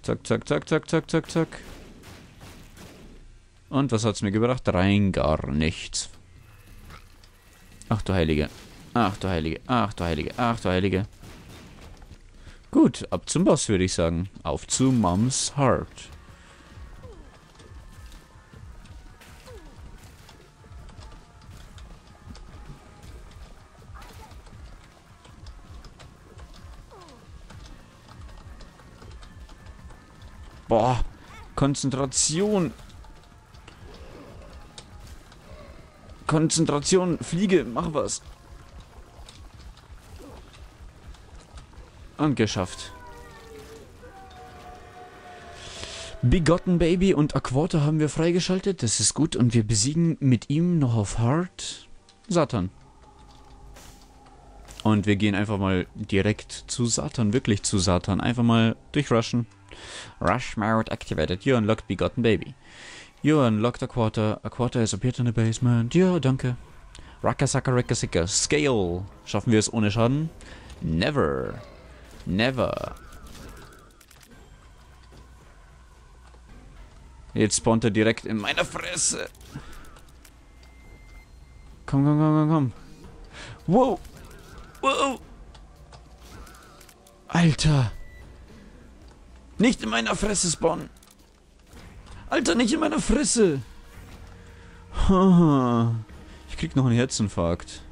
Zack, zack, zack, zack, zack, zack, zack. Und was hat's mir gebracht? Rein gar nichts. Ach du Heilige. Ach du Heilige. Ach du Heilige. Ach du Heilige. Gut, ab zum Boss würde ich sagen. Auf zu Mom's Heart. Boah, Konzentration. Konzentration, Fliege, mach was. Und geschafft. Begotten Baby und Aquata haben wir freigeschaltet. Das ist gut. Und wir besiegen mit ihm noch auf Hard Satan. Und wir gehen einfach mal direkt zu Satan. Wirklich zu Satan. Einfach mal durchrushen. Rush mode activated. You unlocked Begotten Baby. You unlocked Aquata. Aquata is appeared in the basement. Ja, danke. Rakasaka, Rakasika. Scale. Schaffen wir es ohne Schaden? Never. Never. Jetzt spawnt er direkt in meiner Fresse. Komm, komm, komm, komm, komm. Wow. Wow. Alter. Nicht in meiner Fresse spawnen. Alter, nicht in meiner Fresse. Ich krieg noch einen Herzinfarkt.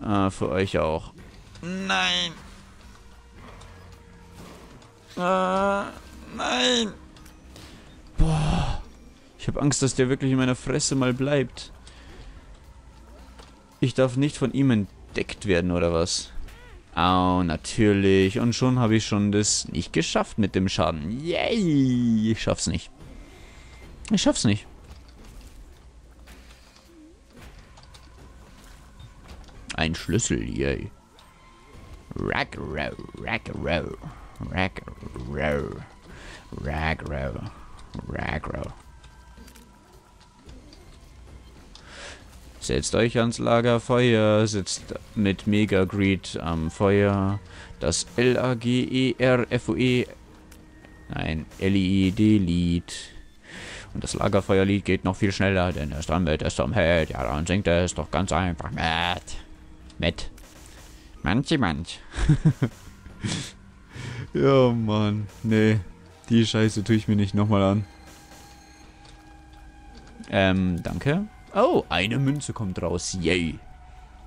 Ah, für euch auch. Nein. Ah, nein. Boah. Ich habe Angst, dass der wirklich in meiner Fresse mal bleibt. Ich darf nicht von ihm entdeckt werden, oder was? Au, oh, natürlich. Und schon habe ich schon das nicht geschafft mit dem Schaden. Yay. Ich schaff's nicht. Ich schaff's nicht. Ein Schlüssel, yay. Rag-Row, Rag-Row. Rag-Row. Rag-Row. Rag-Row. Setzt euch ans Lagerfeuer. Sitzt mit Mega Greed am Feuer. Das L A G E R F O E. Nein, L I E D-Lied. Und das Lagerfeuerlied geht noch viel schneller, denn er strammelt es zum Head. Ja, dann singt es doch ganz einfach mit. Mit. Manche, manch. Ja, Mann. Nee. Die Scheiße tue ich mir nicht nochmal an. Ähm, danke. Oh, eine Münze kommt raus. Yay.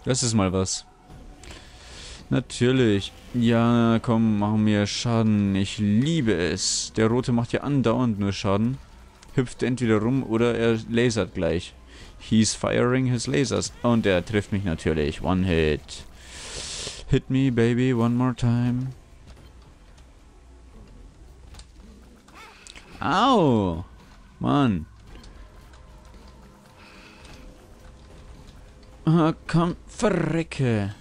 Das ist mal was. Natürlich. Ja, komm, machen wir Schaden. Ich liebe es. Der Rote macht ja andauernd nur Schaden. Hüpft entweder rum oder er lasert gleich. He's firing his lasers. Und er trifft mich natürlich. One hit. Hit me, baby, one more time. Au! Mann. Oh, komm, verrecke.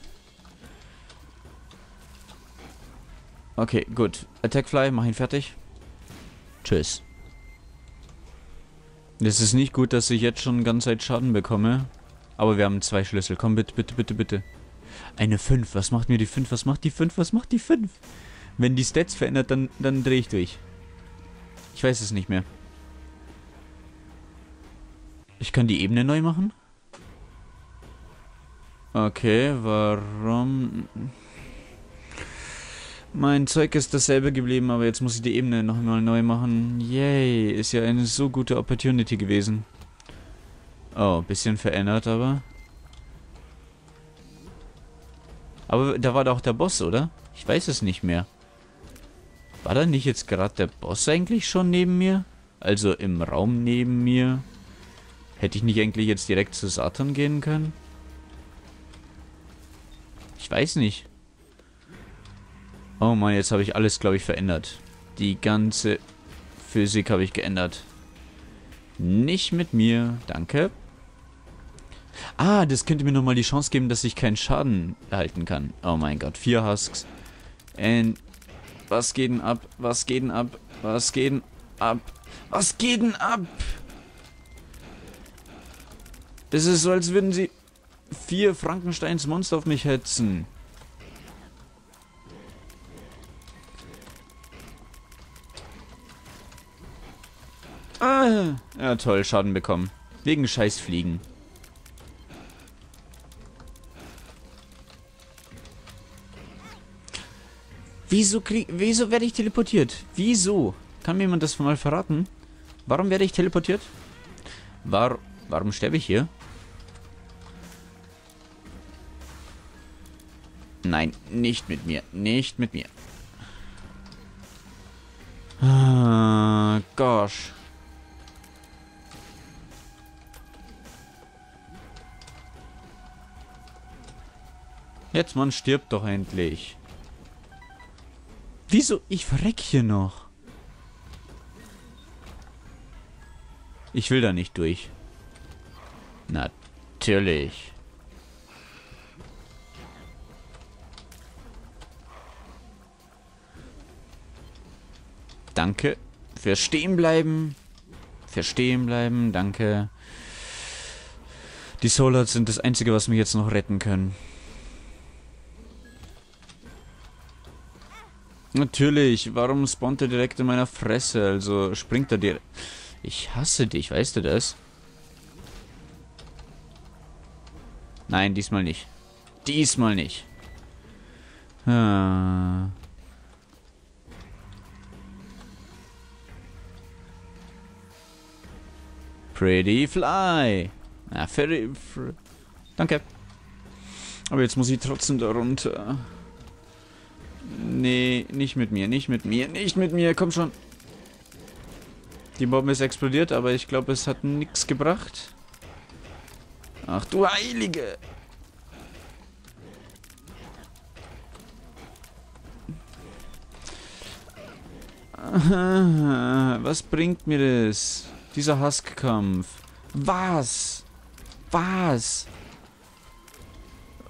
Okay, gut. Attack Fly, mach ihn fertig. Tschüss. Das ist nicht gut, dass ich jetzt schon die ganze Zeit Schaden bekomme. Aber wir haben zwei Schlüssel. Komm, bitte, bitte, bitte, bitte. Eine fünf. Was macht mir die fünf? Was macht die fünf? Was macht die fünf? Wenn die Stats verändert, dann, dann drehe ich durch. Ich weiß es nicht mehr. Ich kann die Ebene neu machen? Okay, warum? Mein Zeug ist dasselbe geblieben, aber jetzt muss ich die Ebene nochmal neu machen. Yay, ist ja eine so gute Opportunity gewesen. Oh, bisschen verändert aber. Aber da war doch der Boss, oder? Ich weiß es nicht mehr. War da nicht jetzt gerade der Boss eigentlich schon neben mir? Also im Raum neben mir? Hätte ich nicht eigentlich jetzt direkt zu Satan gehen können? Ich weiß nicht. Oh Mann, jetzt habe ich alles, glaube ich, verändert. Die ganze Physik habe ich geändert. Nicht mit mir, danke. Ah, das könnte mir nochmal die Chance geben, dass ich keinen Schaden erhalten kann. Oh mein Gott, vier Husks. And was geht denn ab? Was geht denn ab? Was geht denn ab? Was geht denn ab? Das ist so, als würden sie vier Frankensteins Monster auf mich hetzen. Ah, ja toll, Schaden bekommen. Wegen scheiß Fliegen. Wieso krieg... Wieso werde ich teleportiert? Wieso? Kann mir jemand das mal verraten? Warum werde ich teleportiert? War, warum sterbe ich hier? Nein, nicht mit mir. Nicht mit mir. Ah, gosh. Jetzt, Mann, stirbt doch endlich. Wieso? Ich verreck hier noch. Ich will da nicht durch. Natürlich. Danke. Für stehen bleiben. Für stehen bleiben. Danke. Die Solards sind das Einzige, was mich jetzt noch retten können. Natürlich. Warum spawnt er direkt in meiner Fresse? Also springt er direkt. Ich hasse dich. Weißt du das? Nein, diesmal nicht. Diesmal nicht. Ah. Pretty Fly. Na, pretty, pretty. Danke. Aber jetzt muss ich trotzdem da runter. Nee, nicht mit mir, nicht mit mir, nicht mit mir. Komm schon. Die Bombe ist explodiert, aber ich glaube, es hat nichts gebracht. Ach du Heilige. Ah, was bringt mir das? Dieser Huskkampf. Was? Was?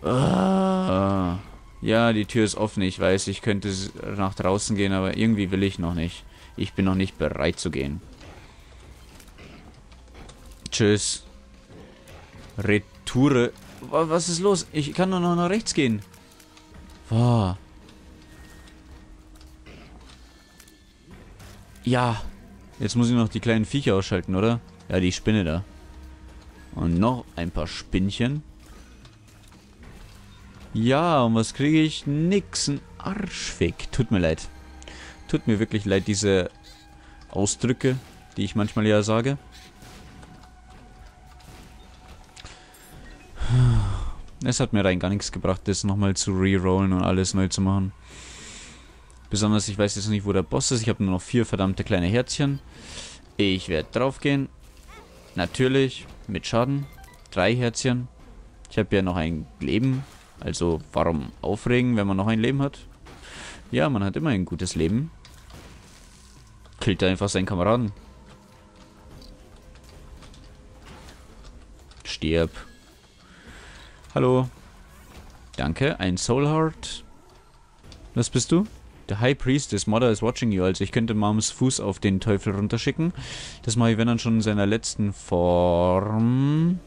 Ah. Ja, die Tür ist offen. Ich weiß, ich könnte nach draußen gehen, aber irgendwie will ich noch nicht. Ich bin noch nicht bereit zu gehen. Tschüss. Retoure. Was ist los? Ich kann nur noch nach rechts gehen. Wow. Ja. Jetzt muss ich noch die kleinen Viecher ausschalten, oder? Ja, die Spinne da. Und noch ein paar Spinnchen. Ja, und was kriege ich? Nix. Ein Arschfick. Tut mir leid. Tut mir wirklich leid, diese Ausdrücke, die ich manchmal ja sage. Es hat mir rein gar nichts gebracht, das nochmal zu rerollen und alles neu zu machen. Besonders, ich weiß jetzt nicht, wo der Boss ist. Ich habe nur noch vier verdammte kleine Herzchen. Ich werde draufgehen. Natürlich, mit Schaden. Drei Herzchen. Ich habe ja noch ein Leben. Also, warum aufregen, wenn man noch ein Leben hat? Ja, man hat immer ein gutes Leben. Killt einfach seinen Kameraden. Stirb. Hallo. Danke, ein Soulheart. Was bist du? Der High Priestess Mother is watching you. Also ich könnte Moms Fuß auf den Teufel runterschicken. Das mache ich, wenn dann schon in seiner letzten Form.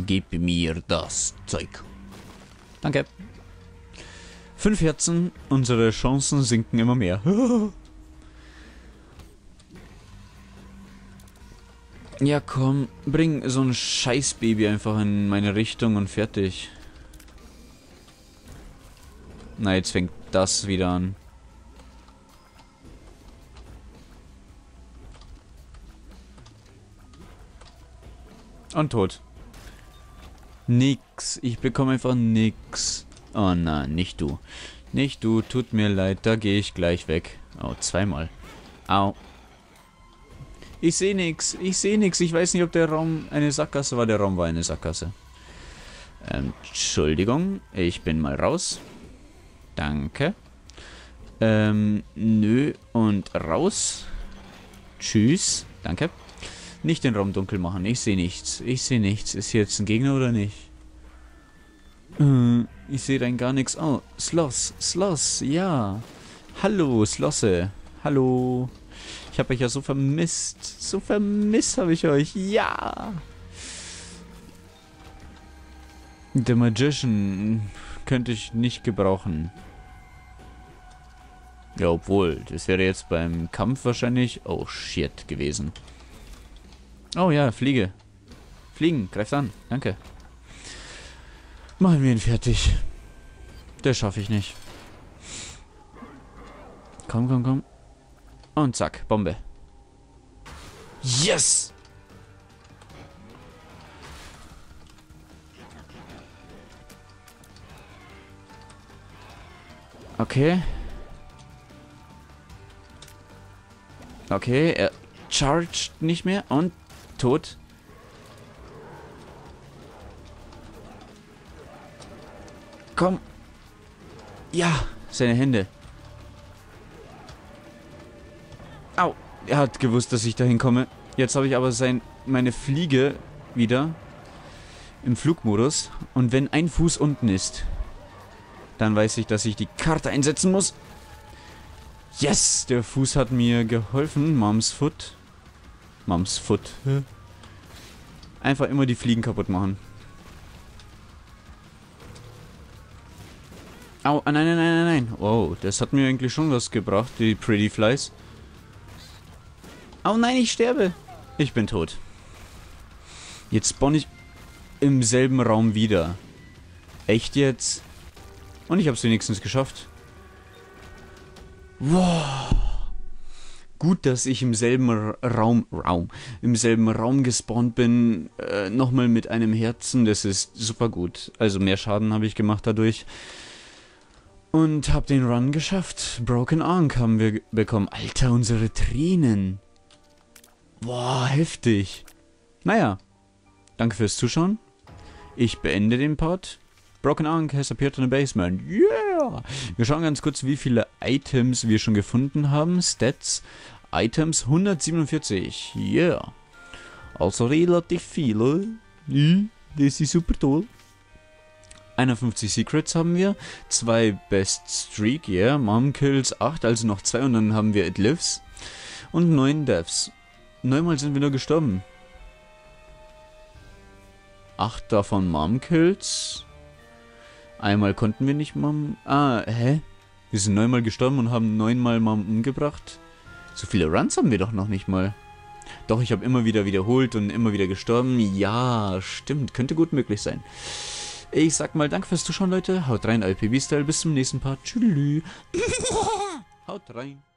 Gib mir das Zeug. Danke. Fünf Herzen. Unsere Chancen sinken immer mehr. Ja komm, bring so ein Scheißbaby einfach in meine Richtung und fertig. Na, jetzt fängt das wieder an. Und tot. Nix. Ich bekomme einfach nix. Oh nein, nicht du. Nicht du, tut mir leid, da gehe ich gleich weg. Oh, zweimal. Au. Ich sehe nichts, ich sehe nichts. Ich weiß nicht, ob der Raum eine Sackgasse war. Der Raum war eine Sackgasse. Ähm, Entschuldigung, ich bin mal raus. Danke. Ähm, nö und raus. Tschüss, danke. Nicht den Raum dunkel machen, ich sehe nichts. Ich sehe nichts. Ist hier jetzt ein Gegner oder nicht? Äh, ich sehe rein gar nichts. Oh, Sloss, Sloss, ja. Hallo, Slosse. Hallo. Ich habe euch ja so vermisst. So vermisst habe ich euch. Ja. The Magician könnte ich nicht gebrauchen. Ja, obwohl, das wäre jetzt beim Kampf wahrscheinlich... Oh, shit, gewesen. Oh ja, Fliege. Fliegen, greif's an. Danke. Machen wir ihn fertig. Das schaffe ich nicht. Komm, komm, komm. Und zack, Bombe. Yes! Okay. Okay, er charged nicht mehr und tot. Komm. Ja, seine Hände. Au, er hat gewusst, dass ich dahin komme. Jetzt habe ich aber sein, meine Fliege wieder im Flugmodus. Und wenn ein Fuß unten ist, dann weiß ich, dass ich die Karte einsetzen muss. Yes, der Fuß hat mir geholfen. Mom's Foot. Mom's Foot. Einfach immer die Fliegen kaputt machen. Au, nein, nein, nein, nein. Wow, das hat mir eigentlich schon was gebracht, die Pretty Flies. Au, nein, ich sterbe. Ich bin tot. Jetzt spawn ich im selben Raum wieder. Echt jetzt? Und ich habe es wenigstens geschafft. Wow. Gut, dass ich im selben Raum, Raum, im selben Raum gespawnt bin. Äh, nochmal mit einem Herzen, das ist super gut. Also mehr Schaden habe ich gemacht dadurch. Und habe den Run geschafft. Broken Ankh haben wir bekommen. Alter, unsere Tränen. Boah, heftig. Naja, danke fürs Zuschauen. Ich beende den Part. Broken Ankh has appeared in the basement. Yeah! Wir schauen ganz kurz, wie viele Items wir schon gefunden haben. Stats, Items hundertsiebenundvierzig. Yeah! Also relativ viele. Das ist super toll. einundfünfzig Secrets haben wir. zwei Best Streak. Yeah! Mom Kills acht, also noch zwei und dann haben wir It Lives. Und neun Deaths. neunmal sind wir nur gestorben. acht davon Mom Kills. Einmal konnten wir nicht Mom... Ah, hä? Wir sind neunmal gestorben und haben neunmal Mom umgebracht. So viele Runs haben wir doch noch nicht mal. Doch, ich habe immer wieder wiederholt und immer wieder gestorben. Ja, stimmt. Könnte gut möglich sein. Ich sag mal, danke fürs Zuschauen, Leute. Haut rein, P B Style. Bis zum nächsten Part. Tschüss. Haut rein.